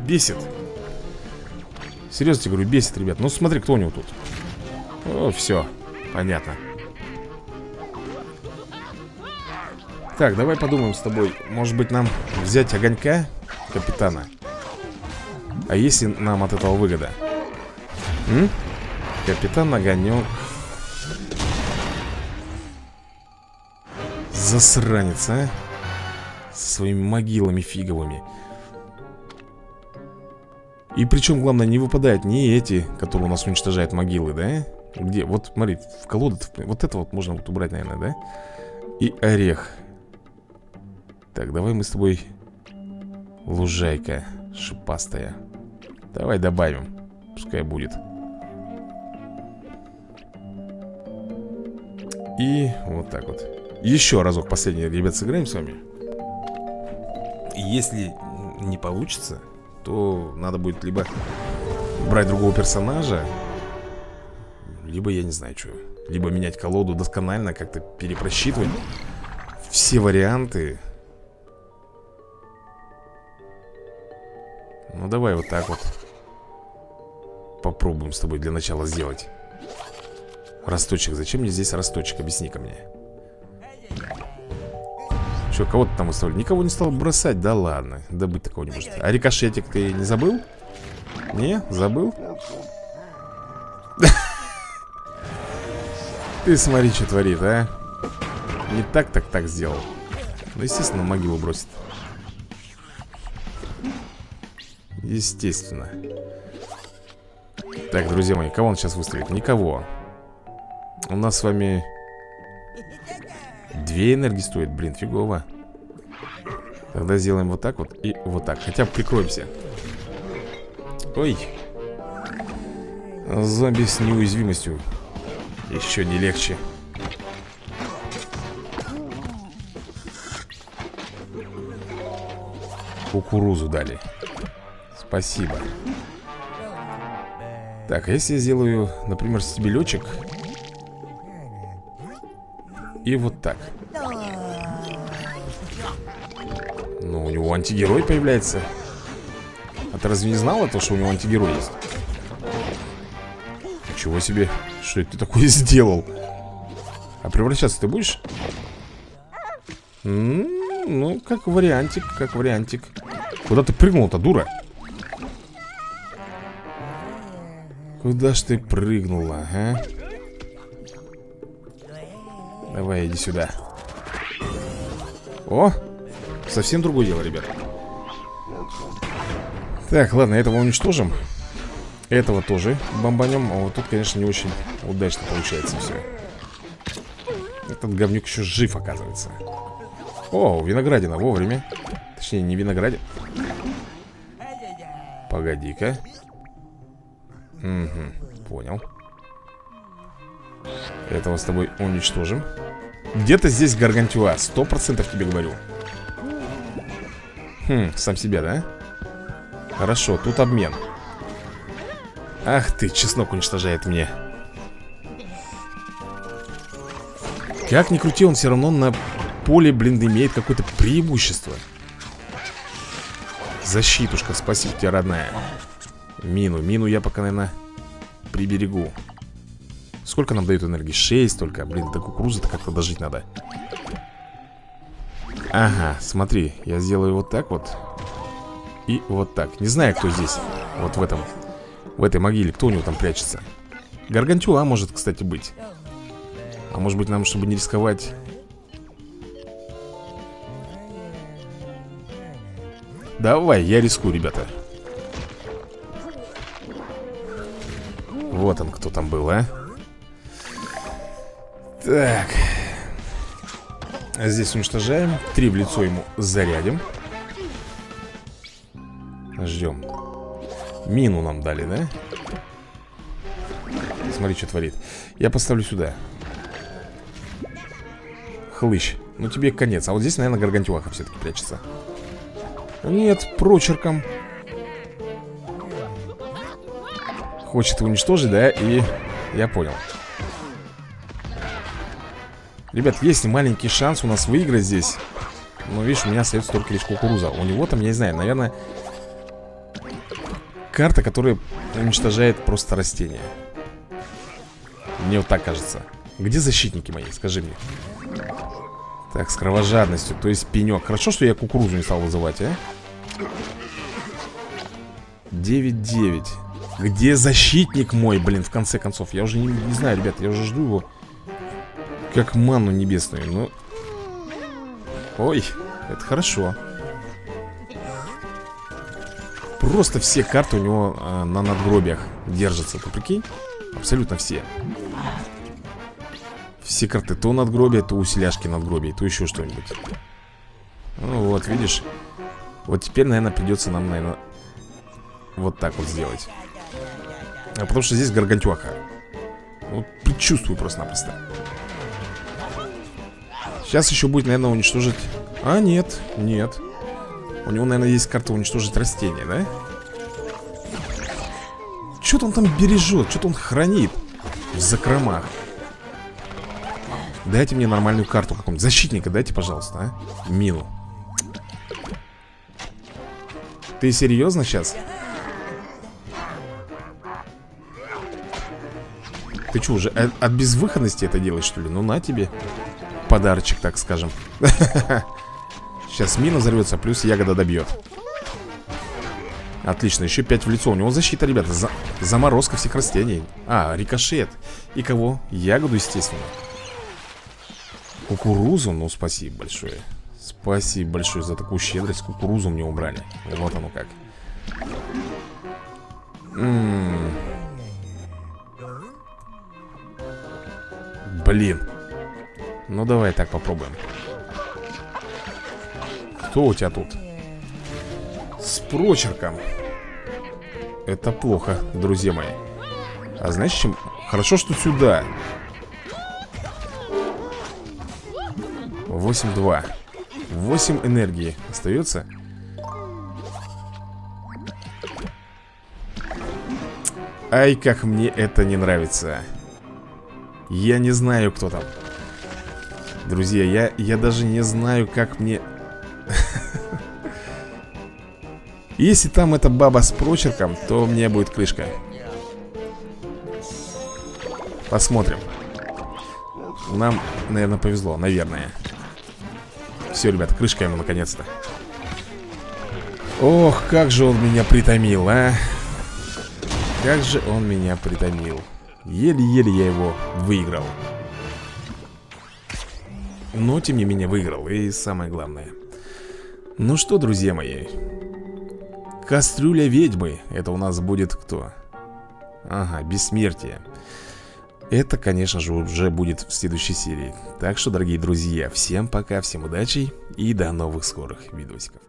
Бесит. Серьезно тебе говорю, бесит, ребят. Ну смотри, кто у него тут. О, все, понятно. Так, давай подумаем с тобой. Может быть, нам взять огонька капитана? А если нам от этого выгода? М? Капитан Огонек. Засранец, а? Со своими могилами фиговыми. И причем, главное, не выпадают не эти, которые у нас уничтожают могилы, да? Где? Вот, смотри, в колоду. Вот это вот можно вот убрать, наверное, да? И орех. Так, давай мы с тобой. Лужайка шипастая. Давай добавим. Пускай будет. И вот так вот. Еще разок последний, ребят, сыграем с вами. Если не получится, то надо будет либо брать другого персонажа, либо я не знаю что. Либо менять колоду досконально, как-то перепросчитывать все варианты. Ну давай вот так вот попробуем с тобой для начала сделать. Росточек, зачем мне здесь росточек? Объясни-ка мне. Че, кого-то там выставили? Никого не стал бросать, да ладно. Да быть такого не может. А рикошетик ты не забыл? Не, забыл? Ты смотри, что творит, а. Не так, так, так сделал. Ну, естественно, могилу бросит. Естественно. Так, друзья мои, кого он сейчас выстрелит? Никого. У нас с вами две энергии стоит, блин, фигово. Тогда сделаем вот так вот и вот так. Хотя бы прикроемся. Ой. Зомби с неуязвимостью. Еще не легче. Кукурузу дали. Спасибо. Так, а если я сделаю, например, стебелечек? И вот так. Ну, у него антигерой появляется. А ты разве не знала то, что у него антигерой есть? Ничего себе. Что это ты такое сделал? А превращаться ты будешь? М-м-м, ну, как вариантик, как вариантик. Куда ты прыгнул-то, дура? Куда ж ты прыгнула, а? Давай, иди сюда. О! Совсем другое дело, ребят. Так, ладно, этого уничтожим. Этого тоже бомбанем. А вот тут, конечно, не очень удачно получается все. Этот говнюк еще жив, оказывается. О, виноградина, вовремя. Точнее, не виноградина. Погоди-ка. Угу, понял. Этого с тобой уничтожим. Где-то здесь гаргантюа, сто процентов тебе говорю. Хм, сам себя, да? Хорошо, тут обмен. Ах ты, чеснок уничтожает мне. Как ни крути, он все равно на поле, блин, имеет какое-то преимущество. Защитушка, спасибо тебе, родная. Мину, мину я пока, наверное, приберегу. Сколько нам дают энергии? шесть только, блин, до кукурузы-то как-то дожить надо. Ага, смотри, я сделаю вот так вот. И вот так. Не знаю, кто здесь, вот в этом. В этой могиле, кто у него там прячется? Гаргантюа может, кстати, быть. А может быть нам, чтобы не рисковать. Давай, я рискую, ребята. Вот он, кто там был, а. Так. Здесь уничтожаем. Три в лицо ему зарядим. Ждем. Мину нам дали, да? Смотри, что творит. Я поставлю сюда. Хлыщ. Ну тебе конец. А вот здесь, наверное, гаргантюаха все-таки прячется. Нет, прочерком. Хочет уничтожить, да? И я понял. Ребят, есть маленький шанс у нас выиграть здесь. Но видишь, у меня остается только лишь кукуруза. У него там, я не знаю, наверное... Карта, которая уничтожает просто растения. Мне вот так кажется. Где защитники мои, скажи мне. Так, с кровожадностью, то есть пенек. Хорошо, что я кукурузу не стал вызывать, а? девять девять. Где защитник мой, блин, в конце концов? Я уже не, не знаю, ребят, я уже жду его. Как манну небесную, ну. Ой, это хорошо. Просто все карты у него э, на надгробиях держатся, ты прикинь? Абсолютно все. Все карты, то надгробия, то усиляшки надгробий, то еще что-нибудь. Ну вот, видишь. Вот теперь, наверное, придется нам, наверное, вот так вот сделать. А потому что здесь гаргантюаха. Вот предчувствую просто-напросто. Сейчас еще будет, наверное, уничтожить... А, нет, нет. У него, наверное, есть карта уничтожить растения, да? Что-то он там бережет, что-то он хранит в закромах. Дайте мне нормальную карту какого-нибудь. Защитника дайте, пожалуйста, а? Мину. Ты серьезно сейчас? Ты что, уже от, от безвыходности это делаешь, что ли? Ну на тебе подарочек, так скажем. Сейчас мина взорвется, плюс ягода добьет. Отлично, еще пять в лицо. У него защита, ребята, за... заморозка всех растений. А, рикошет. И кого? Ягоду, естественно. Кукурузу? Ну, спасибо большое. Спасибо большое за такую щедрость. Кукурузу мне убрали. Вот оно как. М-м-м. Блин. Ну, давай так попробуем. Что у тебя тут? С прочерком. Это плохо, друзья мои. А знаешь, чем... Хорошо, что сюда. восемь два. восемь энергии остается. Ай, как мне это не нравится. Я не знаю, кто там. Друзья, я, я даже не знаю, как мне... Если там эта баба с прочерком, то у меня будет крышка. Посмотрим. Нам, наверное, повезло, наверное. Все, ребят, крышка ему наконец-то. Ох, как же он меня притомил, а. Как же он меня притомил. Еле-еле я его выиграл. Но, тем не менее, выиграл. И самое главное. Ну что, друзья мои. Кастрюля ведьмы. Это у нас будет кто? Ага, бессмертие. Это, конечно же, уже будет в следующей серии. Так что, дорогие друзья, всем пока, всем удачи и до новых скорых видосиков.